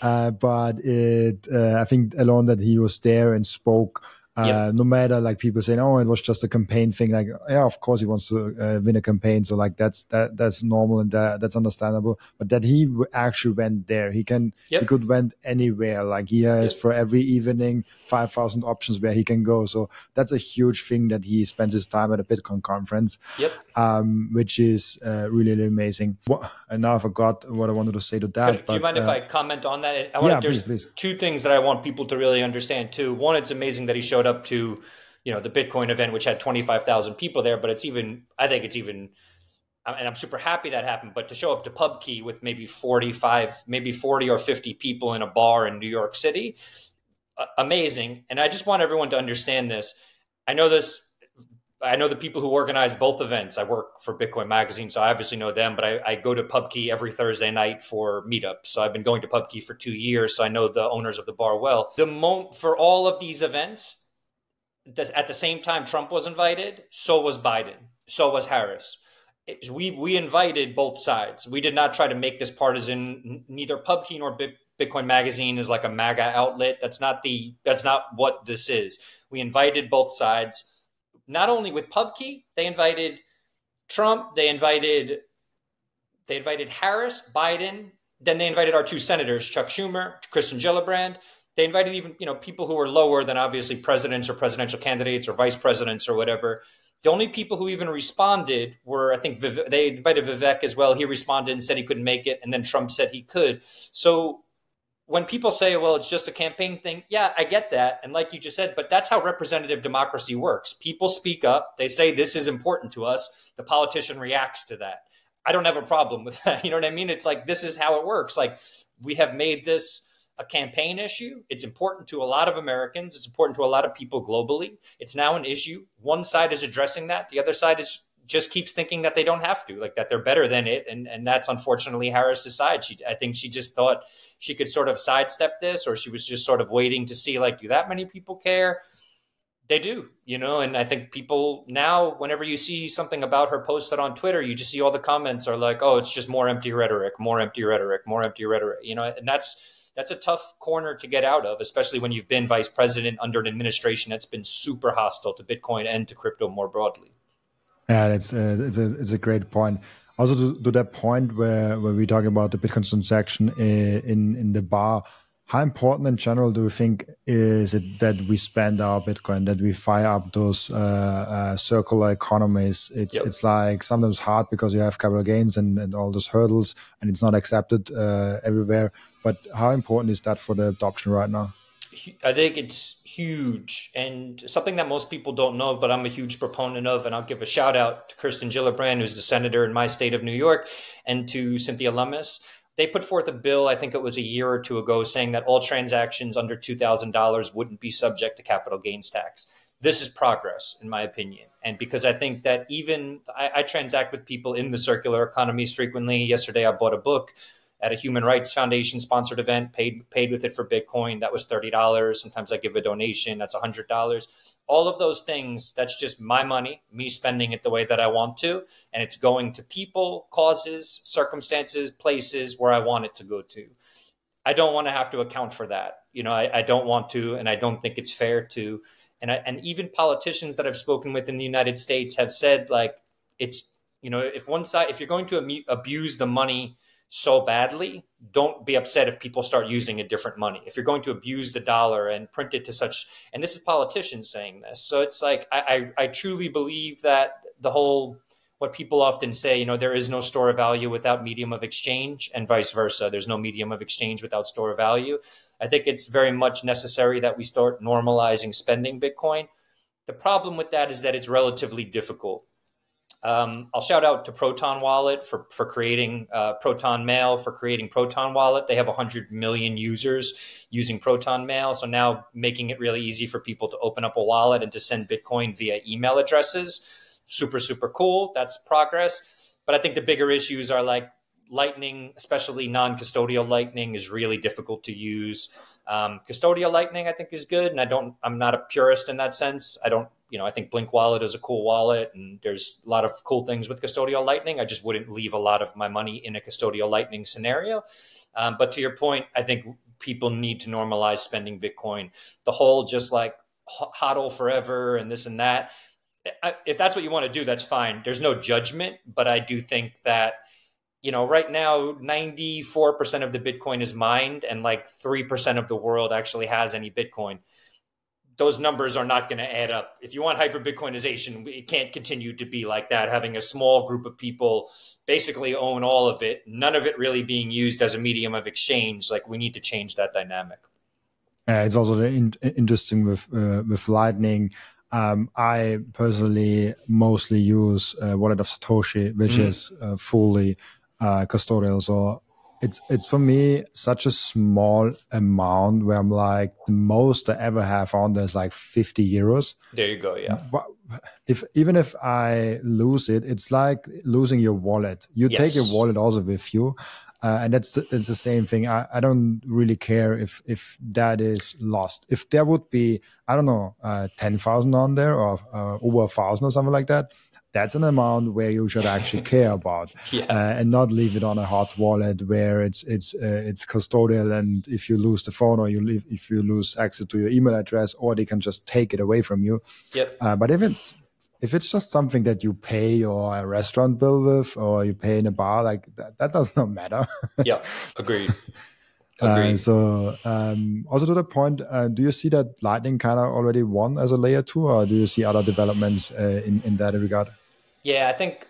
uh, but it, uh, I think along that he was there and spoke. Uh, yep. No matter like people saying, oh, it was just a campaign thing. Like, yeah, of course he wants to uh, win a campaign. So like that's, that, that's normal and that, that's understandable, but that he actually went there. He can, yep. he could went anywhere. Like he has yep. for every evening, five thousand options where he can go. So that's a huge thing that he spends his time at a Bitcoin conference, yep. um, which is uh, really, really amazing. What, and now I forgot what I wanted to say to that. Could, but, do you mind uh, if I comment on that? I want yeah, to, there's please, please. two things that I want people to really understand too. One, it's amazing that he showed up to, you know, the Bitcoin event, which had twenty-five thousand people there, but it's even, I think it's even, and I'm super happy that happened, but to show up to PubKey with maybe forty-five, maybe forty or fifty people in a bar in New York City, uh, amazing. And I just want everyone to understand this. I know this, I know the people who organize both events. I work for Bitcoin Magazine, so I obviously know them, but I, I go to PubKey every Thursday night for meetups. So I've been going to PubKey for two years. So I know the owners of the bar well. The moment for all of these events, This, at the same time Trump was invited, so was Biden, so was Harris. It, we we invited both sides. We did not try to make this partisan. Neither PubKey nor Bitcoin Magazine is like a MAGA outlet. That's not the that's not what this is. We invited both sides. Not only with PubKey, they invited Trump, they invited they invited Harris, Biden, then they invited our two senators, Chuck Schumer, Kirsten Gillibrand. They invited even, you know, people who were lower than obviously presidents or presidential candidates or vice presidents or whatever. The only people who even responded were, I think, Vive they invited Vivek as well. He responded and said he couldn't make it. And then Trump said he could. So when people say, well, it's just a campaign thing. Yeah, I get that. And like you just said, but that's how representative democracy works. People speak up. They say this is important to us. The politician reacts to that. I don't have a problem with that. You know what I mean? It's like, this is how it works. Like, we have made this a campaign issue. It's important to a lot of Americans. It's important to a lot of people globally. It's now an issue. One side is addressing that. The other side is just keeps thinking that they don't have to, like that they're better than it. And, and that's unfortunately Harris's side. She, I think she just thought she could sort of sidestep this, or she was just sort of waiting to see, like, do that many people care? They do, you know, and I think people now, whenever you see something about her posted on Twitter, you just see all the comments are like, oh, it's just more empty rhetoric, more empty rhetoric, more empty rhetoric, you know, and that's, that's a tough corner to get out of, especially when you've been vice president under an administration that's been super hostile to Bitcoin and to crypto more broadly. Yeah, it's a, it's a, it's a great point. Also, to, to that point where, where we're talking about the Bitcoin transaction in, in the bar, how important in general do you think is it that we spend our Bitcoin, that we fire up those uh, uh, circular economies? It's yep. it's like sometimes hard because you have capital gains and, and all those hurdles, and it's not accepted uh, everywhere. But how important is that for the adoption right now? I think it's huge, and something that most people don't know, but I'm a huge proponent of, and I'll give a shout out to Kirsten Gillibrand, who's the senator in my state of New York, and to Cynthia Lummis. They put forth a bill, I think it was a year or two ago, saying that all transactions under two thousand dollars wouldn't be subject to capital gains tax. This is progress, in my opinion. And because I think that even I, I transact with people in the circular economies frequently. Yesterday, I bought a book at a Human Rights Foundation sponsored event, paid paid with it for Bitcoin. That was thirty dollars. Sometimes I give a donation. That's one hundred dollars. All of those things, that's just my money, me spending it the way that I want to. And it's going to people, causes, circumstances, places where I want it to go to. I don't want to have to account for that. You know, I, I don't want to, and I don't think it's fair to. And, I, and even politicians that I've spoken with in the United States have said, like, it's, you know, if one side, if you're going to abuse the money so badly, don't be upset if people start using a different money. If you're going to abuse the dollar and print it to such, and this is politicians saying this. So it's like, I, I, I truly believe that the whole, what people often say, you know, there is no store of value without medium of exchange, and vice versa. There's no medium of exchange without store of value. I think it's very much necessary that we start normalizing spending Bitcoin. The problem with that is that it's relatively difficult. Um, I'll shout out to Proton Wallet for, for creating uh, Proton Mail, for creating Proton Wallet. They have one hundred million users using Proton Mail. So now making it really easy for people to open up a wallet and to send Bitcoin via email addresses. Super, super cool. That's progress. But I think the bigger issues are like Lightning, especially non-custodial Lightning, is really difficult to use. Um, custodial Lightning, I think, is good. And I don't, I'm not a purist in that sense. I don't, you know, I think Blink Wallet is a cool wallet and there's a lot of cool things with custodial Lightning. I just wouldn't leave a lot of my money in a custodial Lightning scenario. Um, but to your point, I think people need to normalize spending Bitcoin. The whole just like hodl forever and this and that. I, if that's what you want to do, that's fine. There's no judgment, but I do think that, you know, right now, ninety-four percent of the Bitcoin is mined and like three percent of the world actually has any Bitcoin. Those numbers are not going to add up. If you want hyper-Bitcoinization, it can't continue to be like that, having a small group of people basically own all of it, none of it really being used as a medium of exchange. Like, we need to change that dynamic. Uh, it's also in interesting with, uh, with Lightning. Um, I personally mostly use uh, Wallet of Satoshi, which mm. is uh, fully uh, custodial. So it's, it's for me such a small amount where I'm like, the most I ever have on there is like fifty euros. There you go. Yeah. But if, even if I lose it, it's like losing your wallet. You yes. take your wallet also with you. Uh, and that's, that's the same thing. I, I don't really care if, if that is lost. If there would be, I don't know, uh, ten thousand on there or uh, over one thousand or something like that, that's an amount where you should actually care about yeah. uh, and not leave it on a hot wallet where it's it's uh, it's custodial. And if you lose the phone or you leave, if you lose access to your email address, or they can just take it away from you. Yep. Uh, but if it's If it's just something that you pay or a restaurant bill with, or you pay in a bar, like that, that does not matter. Yeah, agreed. Agreed. Uh, so um, also to the point, uh, do you see that Lightning kind of already won as a layer two, or do you see other developments uh, in, in that regard? Yeah, I think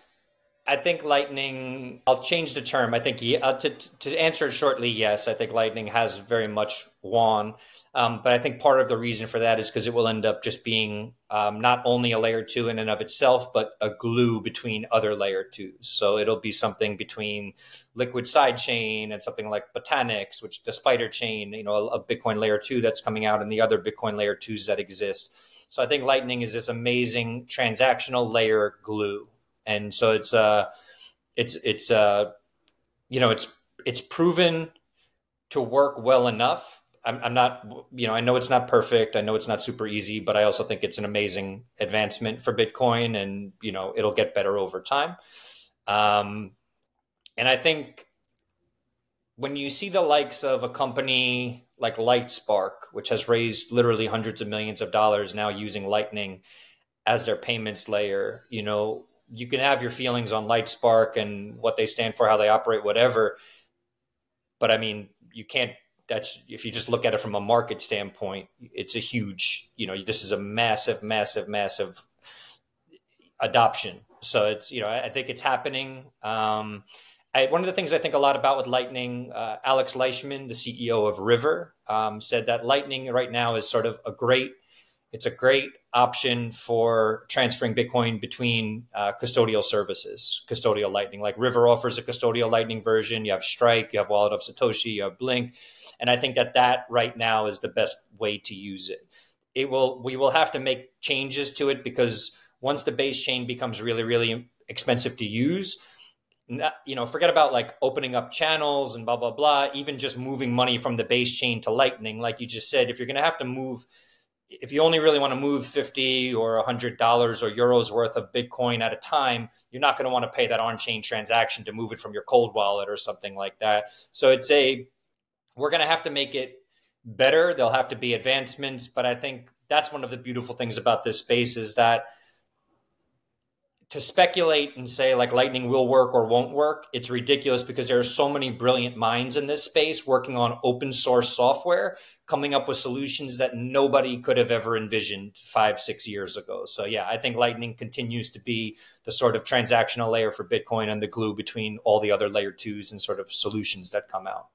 I think Lightning, I'll change the term. I think uh, to, to answer it shortly, yes, I think Lightning has very much won. Um, but I think part of the reason for that is because it will end up just being um, not only a layer two in and of itself, but a glue between other layer twos. So it'll be something between Liquid sidechain and something like Botanics, which the spider chain, you know, a, a Bitcoin layer two that's coming out, and the other Bitcoin layer twos that exist. So I think Lightning is this amazing transactional layer glue. And so it's, uh, it's, it's, uh, you know, it's, it's proven to work well enough. I'm, I'm not, you know, I know it's not perfect. I know it's not super easy, but I also think it's an amazing advancement for Bitcoin, and, you know, it'll get better over time. Um, and I think when you see the likes of a company like LightSpark, which has raised literally hundreds of millions of dollars now using Lightning as their payments layer, you know, you can have your feelings on LightSpark and what they stand for, how they operate, whatever. But I mean, you can't, that's, if you just look at it from a market standpoint, it's a huge, you know, this is a massive, massive, massive adoption. So it's, you know, I think it's happening. Um, I, one of the things I think a lot about with Lightning, uh, Alex Leishman, the C E O of River, um, said that Lightning right now is sort of a great, it's a great option for transferring Bitcoin between uh, custodial services, custodial Lightning. Like River offers a custodial Lightning version. You have Strike, you have Wallet of Satoshi, you have Blink. And I think that that right now is the best way to use it. It will, we will have to make changes to it, because once the base chain becomes really, really expensive to use, not, you know, forget about like opening up channels and blah, blah, blah, even just moving money from the base chain to Lightning. Like you just said, if you're going to have to move, if you only really want to move fifty or one hundred dollars or euros worth of Bitcoin at a time, you're not going to want to pay that on-chain transaction to move it from your cold wallet or something like that. So it's a, we're going to have to make it better. There'll have to be advancements, but I think that's one of the beautiful things about this space, is that to speculate and say like Lightning will work or won't work, it's ridiculous because there are so many brilliant minds in this space working on open source software, coming up with solutions that nobody could have ever envisioned five, six years ago. So yeah, I think Lightning continues to be the sort of transactional layer for Bitcoin and the glue between all the other layer twos and sort of solutions that come out.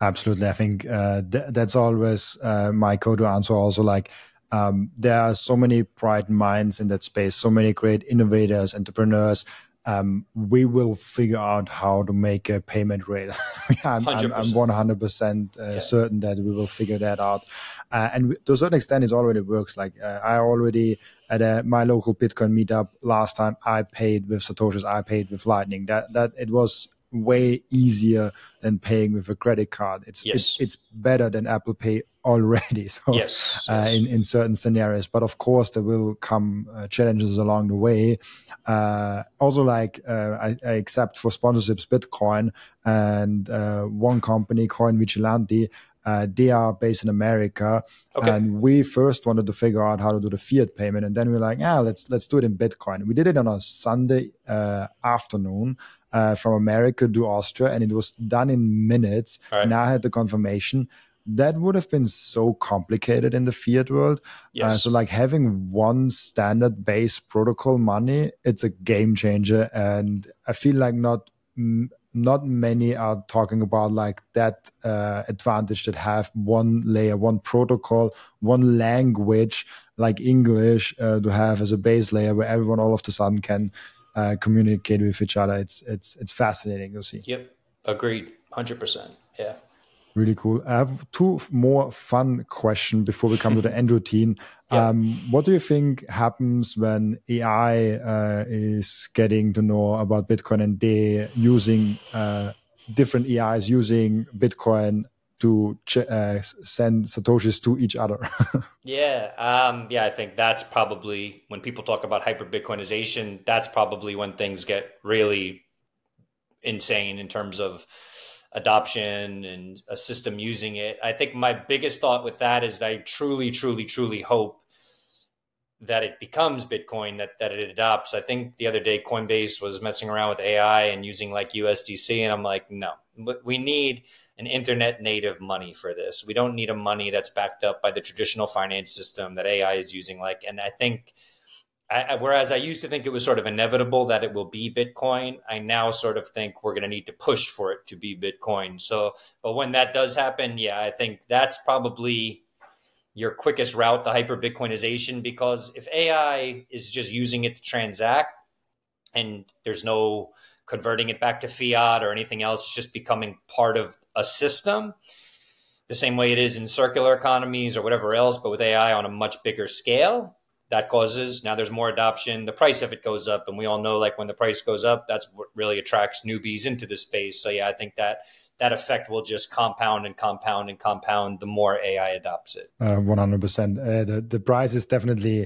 Absolutely. I think uh, th that's always uh, my go-to answer also, like, Um, there are so many bright minds in that space, so many great innovators, entrepreneurs. Um, we will figure out how to make a payment rail. I'm, I'm, I'm one hundred percent uh, yeah. certain that we will figure that out. Uh, and we, to a certain extent, it already works. Like uh, I already, at a, my local Bitcoin meetup last time, I paid with Satoshis, I paid with Lightning. That that It was way easier than paying with a credit card. It's yes. it's, it's better than Apple Pay already, so yes, uh, yes. In, in certain scenarios, but of course there will come uh, challenges along the way. Uh, also, like uh, I, I accept for sponsorships Bitcoin, and uh, one company, CoinVigilante, uh, they are based in America, okay. and we first wanted to figure out how to do the fiat payment, and then we we're like, ah, let's let's do it in Bitcoin. We did it on a Sunday uh, afternoon. Uh, from America to Austria, and it was done in minutes. All right. And I had the confirmation. That would have been so complicated in the fiat world. Yes. Uh, so like having one standard-based protocol money, it's a game changer. And I feel like not not many are talking about like that uh, advantage that have one layer, one protocol, one language like English uh, to have as a base layer where everyone all of a sudden can Uh, communicate with each other. It's it's it's fascinating. You'll see. Yep, agreed, one hundred percent. Yeah, really cool. I have two more fun questions before we come to the end routine. Yep. Um, what do you think happens when A I uh, is getting to know about Bitcoin and they using uh, different A Is using Bitcoin to uh, send Satoshis to each other? yeah. Um, yeah, I think that's probably when people talk about hyper-Bitcoinization, that's probably when things get really insane in terms of adoption and a system using it. I think my biggest thought with that is that I truly, truly, truly hope that it becomes Bitcoin, that, that it adopts. I think the other day Coinbase was messing around with A I and using like U S D C, and I'm like, no, we need an internet native money for this. We don't need a money that's backed up by the traditional finance system that A I is using. Like, and I think, I, whereas I used to think it was sort of inevitable that it will be Bitcoin, I now sort of think we're going to need to push for it to be Bitcoin. So, but when that does happen, yeah, I think that's probably your quickest route to hyper-Bitcoinization, because if A I is just using it to transact and there's no converting it back to fiat or anything else, it's just becoming part of a system, the same way it is in circular economies or whatever else, but with A I on a much bigger scale, that causes, now there's more adoption, the price of it goes up. And we all know, like when the price goes up, that's what really attracts newbies into the space. So yeah, I think that that effect will just compound and compound and compound the more A I adopts it. Uh, one hundred percent. Uh, the, the price is definitely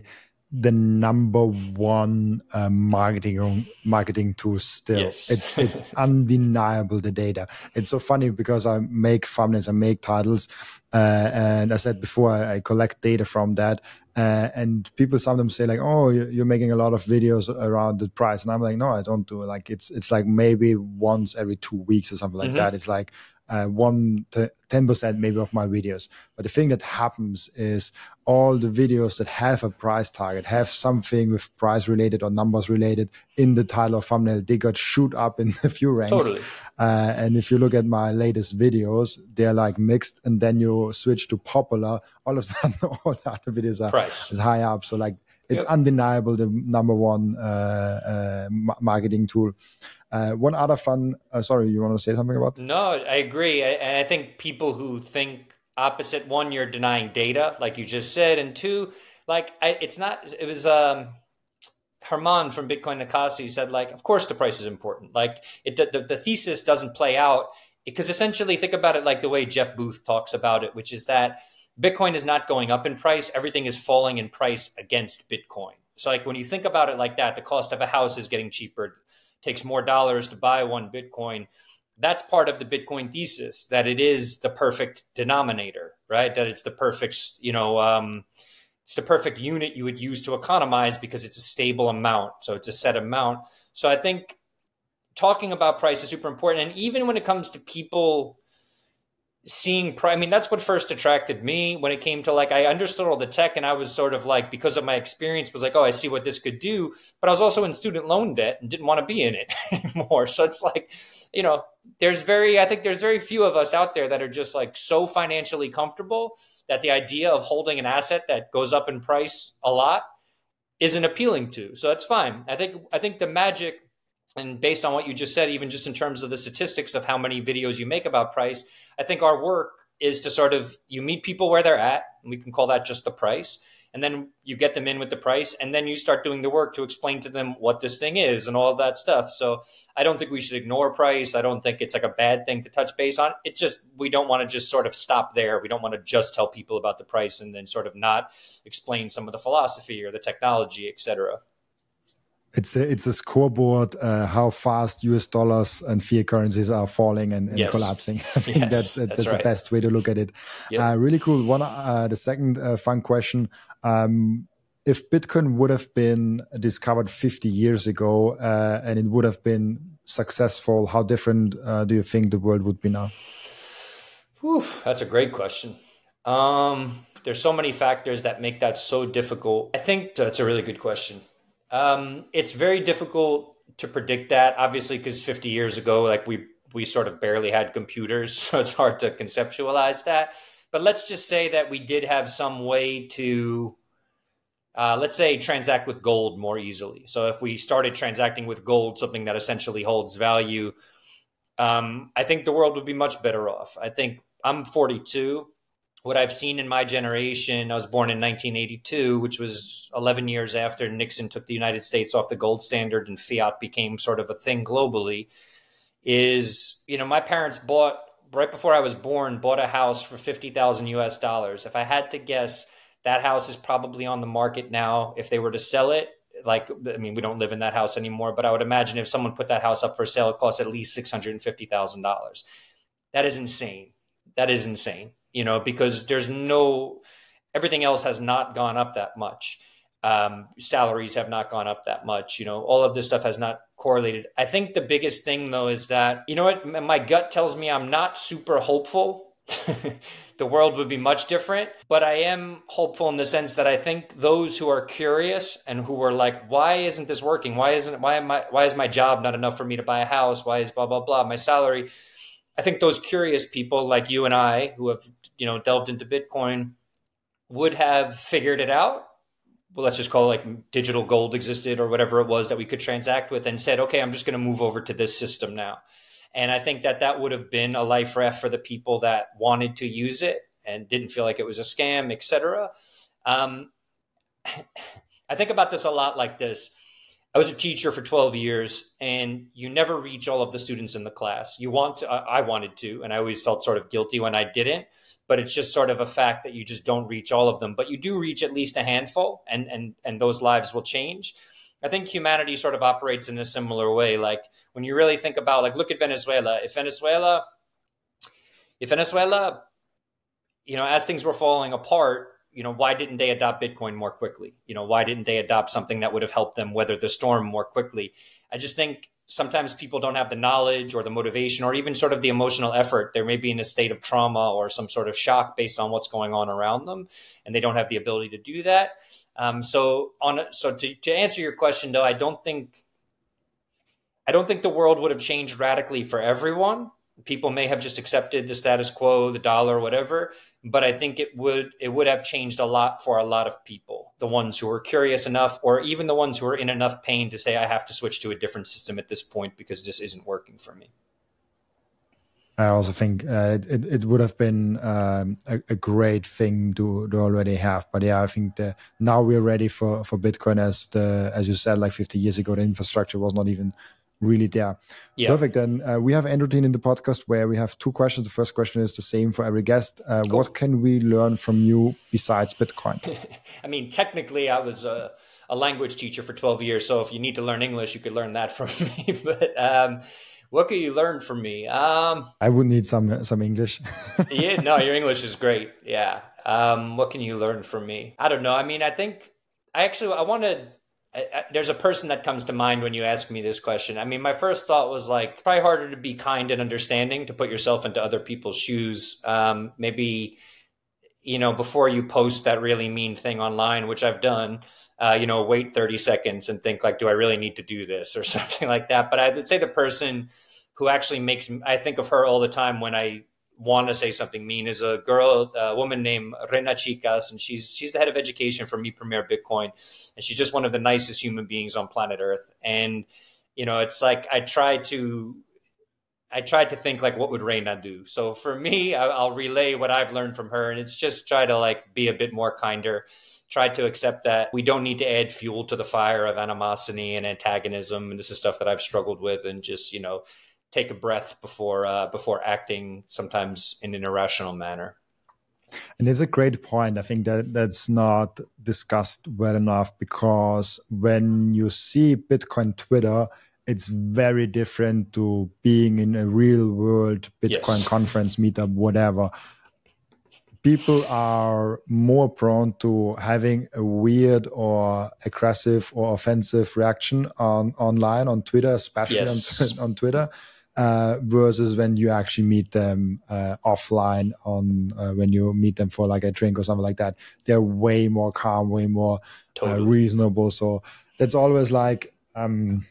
the number one uh, marketing marketing tool still. Yes. It's it's undeniable, the data. It's so funny because I make thumbnails, I make titles, uh, and I said before I, I collect data from that. Uh, and people sometimes say like, "Oh, you're making a lot of videos around the price," and I'm like, "No, I don't do it." Like it's it's like maybe once every two weeks or something like mm-hmm. that. It's like Uh, one to ten percent maybe of my videos. But the thing that happens is all the videos that have a price target, have something with price related or numbers related in the title or thumbnail, they got shoot up in a few ranks. Totally. Uh, and if you look at my latest videos, they're like mixed, and then you switch to popular, all of a sudden all the other videos are price. Is high up. So like it's yep. undeniable, the number one uh, uh, marketing tool. Uh, one other fun, uh, sorry, you want to say something about that? No, I agree. I, and I think people who think opposite, one, you're denying data, like you just said, and two, like I, it's not, it was um, Herman from Bitcoin Ekasi said, like, of course the price is important. Like it, the, the thesis doesn't play out, because essentially think about it like the way Jeff Booth talks about it, which is that Bitcoin is not going up in price. Everything is falling in price against Bitcoin. So like when you think about it like that, the cost of a house is getting cheaper, takes more dollars to buy one Bitcoin. That's part of the Bitcoin thesis, that it is the perfect denominator, right? That it's the perfect, you know, um, It's the perfect unit you would use to economize because it's a stable amount. So it's a set amount. So I think talking about price is super important. And even when it comes to people seeing price, I mean, that's what first attracted me when it came to, like, I understood all the tech and I was sort of like, because of my experience, was like, oh, I see what this could do. But I was also in student loan debt and didn't want to be in it anymore. So it's like, you know, there's very, I think there's very few of us out there that are just like so financially comfortable that the idea of holding an asset that goes up in price a lot isn't appealing to. So that's fine. I think, I think the magic, and based on what you just said, even just in terms of the statistics of how many videos you make about price, I think our work is to sort of, you meet people where they're at, and we can call that just the price. And then you get them in with the price, and then you start doing the work to explain to them what this thing is and all that stuff. So I don't think we should ignore price. I don't think it's like a bad thing to touch base on. It just, we don't want to just sort of stop there. We don't want to just tell people about the price and then sort of not explain some of the philosophy or the technology, et cetera. It's a, it's a scoreboard, uh, how fast U S dollars and fiat currencies are falling and, and yes. collapsing. I think yes, that's, that's, that's right. the best way to look at it. Yep. Uh, really cool. One, uh, the second uh, fun question. Um, if Bitcoin would have been discovered fifty years ago uh, and it would have been successful, how different uh, do you think the world would be now? Whew, that's a great question. Um, there's so many factors that make that so difficult. I think that's a really good question. Um, it's very difficult to predict that, obviously, because fifty years ago, like we, we sort of barely had computers, so it's hard to conceptualize that. But let's just say that we did have some way to, uh, let's say, transact with gold more easily. So if we started transacting with gold, something that essentially holds value, um, I think the world would be much better off. I think I'm forty-two. What I've seen in my generation, I was born in nineteen eighty-two, which was eleven years after Nixon took the United States off the gold standard and fiat became sort of a thing globally, is, you know, my parents bought, right before I was born, bought a house for fifty thousand U S dollars. If I had to guess, that house is probably on the market now. If they were to sell it, like, I mean, we don't live in that house anymore, but I would imagine if someone put that house up for sale, it costs at least six hundred fifty thousand dollars. That is insane. That is insane. You know, because there's no, everything else has not gone up that much. Um, salaries have not gone up that much. You know, all of this stuff has not correlated. I think the biggest thing, though, is that, you know what, my gut tells me I'm not super hopeful. The world would be much different, but I am hopeful in the sense that I think those who are curious and who are like, why isn't this working? Why isn't, why am I, why is my job not enough for me to buy a house? Why is blah, blah, blah, my salary? I think those curious people like you and I who have, you know, delved into Bitcoin would have figured it out. Well, let's just call it like digital gold existed or whatever it was that we could transact with, and said, okay, I'm just going to move over to this system now. And I think that that would have been a life raft for the people that wanted to use it and didn't feel like it was a scam, et cetera. Um, I think about this a lot like this. I was a teacher for twelve years, and you never reach all of the students in the class. You want to, I wanted to, and I always felt sort of guilty when I didn't, but it's just sort of a fact that you just don't reach all of them, but you do reach at least a handful, and, and, and those lives will change. I think humanity sort of operates in a similar way. Like when you really think about, like, look at Venezuela, if Venezuela, if Venezuela, you know, as things were falling apart, you know, why didn't they adopt Bitcoin more quickly? You know, why didn't they adopt something that would have helped them weather the storm more quickly? I just think sometimes people don't have the knowledge or the motivation or even sort of the emotional effort. They may be in a state of trauma or some sort of shock based on what's going on around them, and they don't have the ability to do that. Um, so on, so to, to answer your question, though, I don't think, I don't think the world would have changed radically for everyone. People may have just accepted the status quo, the dollar, whatever, but I think it would it would have changed a lot for a lot of people, the ones who are curious enough, or even the ones who are in enough pain to say, I have to switch to a different system at this point because this isn't working for me. I also think uh, it, it would have been um, a, a great thing to, to already have. But yeah, I think that now we're ready for, for Bitcoin as, the, as you said, like fifty years ago, the infrastructure was not even really there. Yeah. Perfect. And uh, we have a routine in the podcast where we have two questions. The first question is the same for every guest. Uh, cool. What can we learn from you besides Bitcoin? I mean, technically, I was a, a language teacher for twelve years. So if you need to learn English, you could learn that from me. But um, What can you learn from me? Um, I would need some some English. Yeah, no, your English is great. Yeah. Um, what can you learn from me? I don't know. I mean, I think I actually I want to. There's a person that comes to mind when you ask me this question. I mean, my first thought was like, probably harder to be kind and understanding, to put yourself into other people's shoes. Um, maybe, you know, before you post that really mean thing online, which I've done, uh, you know, wait thirty seconds and think like, do I really need to do this or something like that? But I would say the person who actually makes, I think of her all the time when I want to say something mean, is a girl, a woman named Rena Chicas, and she's she's the head of education for Mi Primer Bitcoin, and she's just one of the nicest human beings on planet Earth. And you know, it's like I try to, I tried to think like, what would Rena do? So for me, I, I'll relay what I've learned from her, and it's just try to like be a bit more kinder, try to accept that we don't need to add fuel to the fire of animosity and antagonism, and this is stuff that I've struggled with, and just you know. Take a breath before uh, before acting, sometimes in an irrational manner. And it's a great point. I think that that's not discussed well enough, because when you see Bitcoin Twitter, it's very different to being in a real world Bitcoin yes. conference, meetup, whatever. People are more prone to having a weird or aggressive or offensive reaction on online, on Twitter, especially yes. on, on Twitter. Uh, versus when you actually meet them uh, offline, on uh, when you meet them for like a drink or something like that, they're way more calm, way more totally. uh, reasonable. So that's always like, um,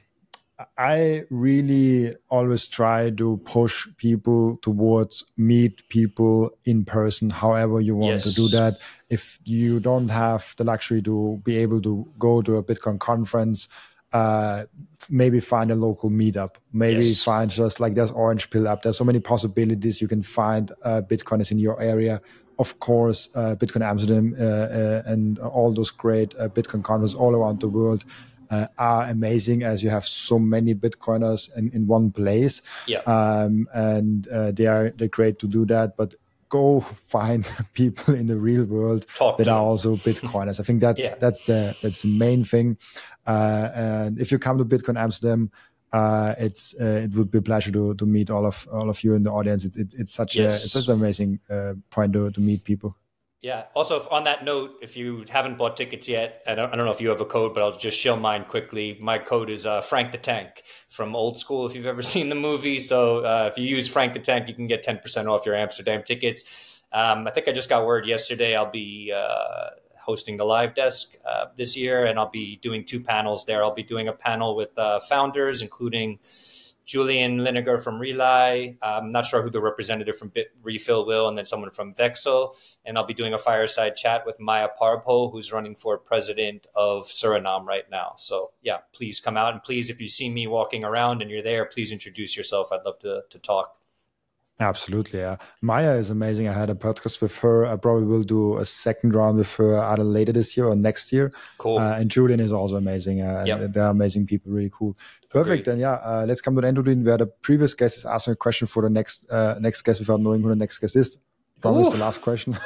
I really always try to push people towards meet people in person, however you want yes. to do that. If you don't have the luxury to be able to go to a Bitcoin conference, uh maybe find a local meetup, maybe yes. find just like there's Orange Pill app, there's so many possibilities you can find uh Bitcoiners in your area. Of course, uh Bitcoin Amsterdam uh, uh, and all those great uh, Bitcoin conferences all around the world uh, are amazing, as you have so many Bitcoiners in, in one place. Yeah. Um and uh, they are they're great to do that, but go find people in the real world Talk that are also Bitcoiners. I think that's yeah. that's the that's the main thing. Uh, and if you come to Bitcoin Amsterdam, uh, it's uh, it would be a pleasure to to meet all of all of you in the audience. It, it, it's such yes. a it's such an amazing uh, point to to meet people. Yeah. Also, if, on that note, if you haven't bought tickets yet, I don't, I don't know if you have a code, but I'll just show mine quickly. My code is uh, Frank the Tank from Old School, if you've ever seen the movie. So uh, if you use Frank the Tank, you can get ten percent off your Amsterdam tickets. Um, I think I just got word yesterday I'll be uh, hosting the live desk uh, this year, and I'll be doing two panels there. I'll be doing a panel with uh, founders, including Julian Linegar from Relay. I'm not sure who the representative from Bit Refill will, and then someone from Vexel. And I'll be doing a fireside chat with Maya Parbo, who's running for president of Suriname right now. So yeah, please come out. And please, if you see me walking around and you're there, please introduce yourself. I'd love to, to talk. Absolutely. Yeah. Maya is amazing. I had a podcast with her. I probably will do a second round with her either later this year or next year. Cool. Uh, and Julian is also amazing. Uh, yep. They're amazing people. Really cool. Perfect. Agreed. Then yeah, uh, let's come to the end of it, where the previous guest is asking a question for the next uh, next guest without knowing who the next guest is. Promise the last question.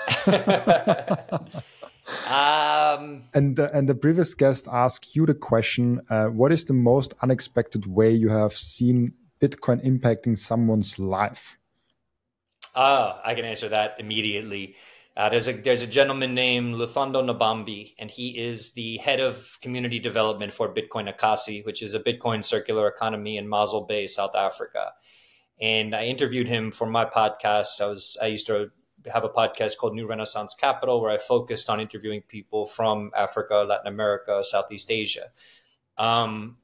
um, and, uh, and the previous guest asked you the question, uh, what is the most unexpected way you have seen Bitcoin impacting someone's life? Ah, uh, I can answer that immediately. Uh, there's a there's a gentleman named Luthondo Nabambi, and he is the head of community development for Bitcoin Ekasi, which is a Bitcoin circular economy in Mossel Bay, South Africa. And I interviewed him for my podcast. I was I used to have a podcast called New Renaissance Capital, where I focused on interviewing people from Africa, Latin America, Southeast Asia. Um,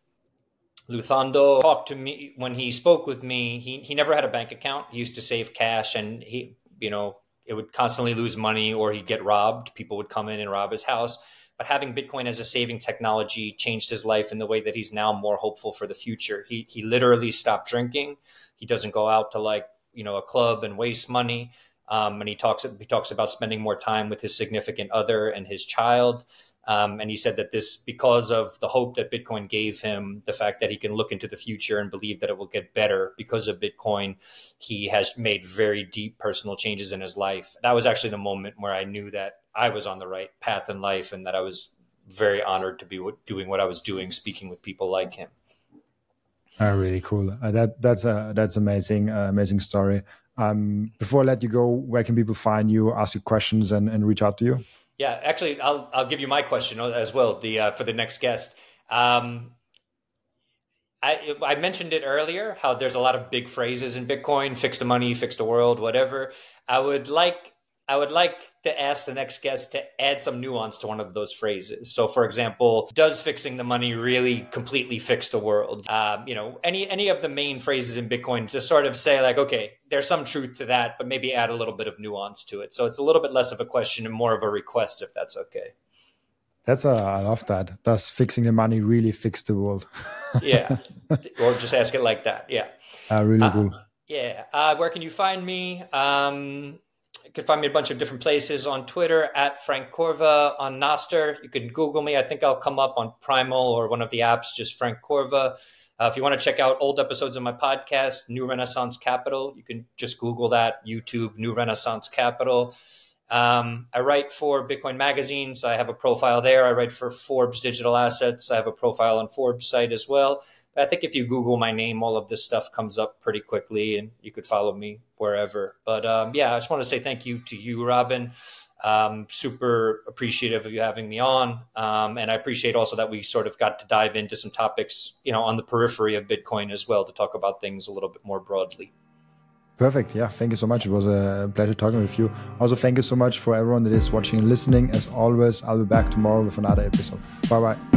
Luthondo talked to me. When he spoke with me, he, he never had a bank account. He used to save cash, and he, you know, it would constantly lose money, or he'd get robbed. People would come in and rob his house. But having Bitcoin as a saving technology changed his life in the way that he's now more hopeful for the future. He, he literally stopped drinking. He doesn't go out to like, you know, a club and waste money. Um, and he talks, he talks about spending more time with his significant other and his child. Um, and he said that this, because of the hope that Bitcoin gave him, the fact that he can look into the future and believe that it will get better because of Bitcoin, he has made very deep personal changes in his life. That was actually the moment where I knew that I was on the right path in life, and that I was very honored to be doing what I was doing, speaking with people like him. Oh, really cool. Uh, that that's a that's amazing, uh, amazing story. Um, before I let you go, where can people find you, ask you questions, and and reach out to you? Yeah, actually, I'll I'll give you my question as well. The uh, for the next guest, um, I I mentioned it earlier how there's a lot of big phrases in Bitcoin: fix the money, fix the world, whatever. I would like I would like to ask the next guest to add some nuance to one of those phrases. So, for example, does fixing the money really completely fix the world? Um, you know, any any of the main phrases in Bitcoin to sort of say like, okay, there's some truth to that, but maybe add a little bit of nuance to it. So it's a little bit less of a question and more of a request, if that's okay. That's a, I love that. Does fixing the money really fix the world? Yeah, or just ask it like that. Yeah. Uh, really uh, cool. Yeah. Uh, where can you find me? Um, You can find me a bunch of different places on Twitter at Frank Corva, on Noster. You can Google me. I think I'll come up on Primal or one of the apps, just Frank Corva. Uh, if you want to check out old episodes of my podcast, New Renaissance Capital, you can just Google that, YouTube, New Renaissance Capital. Um, I write for Bitcoin Magazine, so I have a profile there. I write for Forbes Digital Assets. I have a profile on Forbes site as well. But I think if you Google my name, all of this stuff comes up pretty quickly and you could follow me wherever. But um, yeah, I just want to say thank you to you, Robin. Um, super appreciative of you having me on. Um, and I appreciate also that we sort of got to dive into some topics, you know, on the periphery of Bitcoin as well to talk about things a little bit more broadly. Perfect. Yeah. Thank you so much. It was a pleasure talking with you. Also, thank you so much for everyone that is watching and listening. As always, I'll be back tomorrow with another episode. Bye-bye.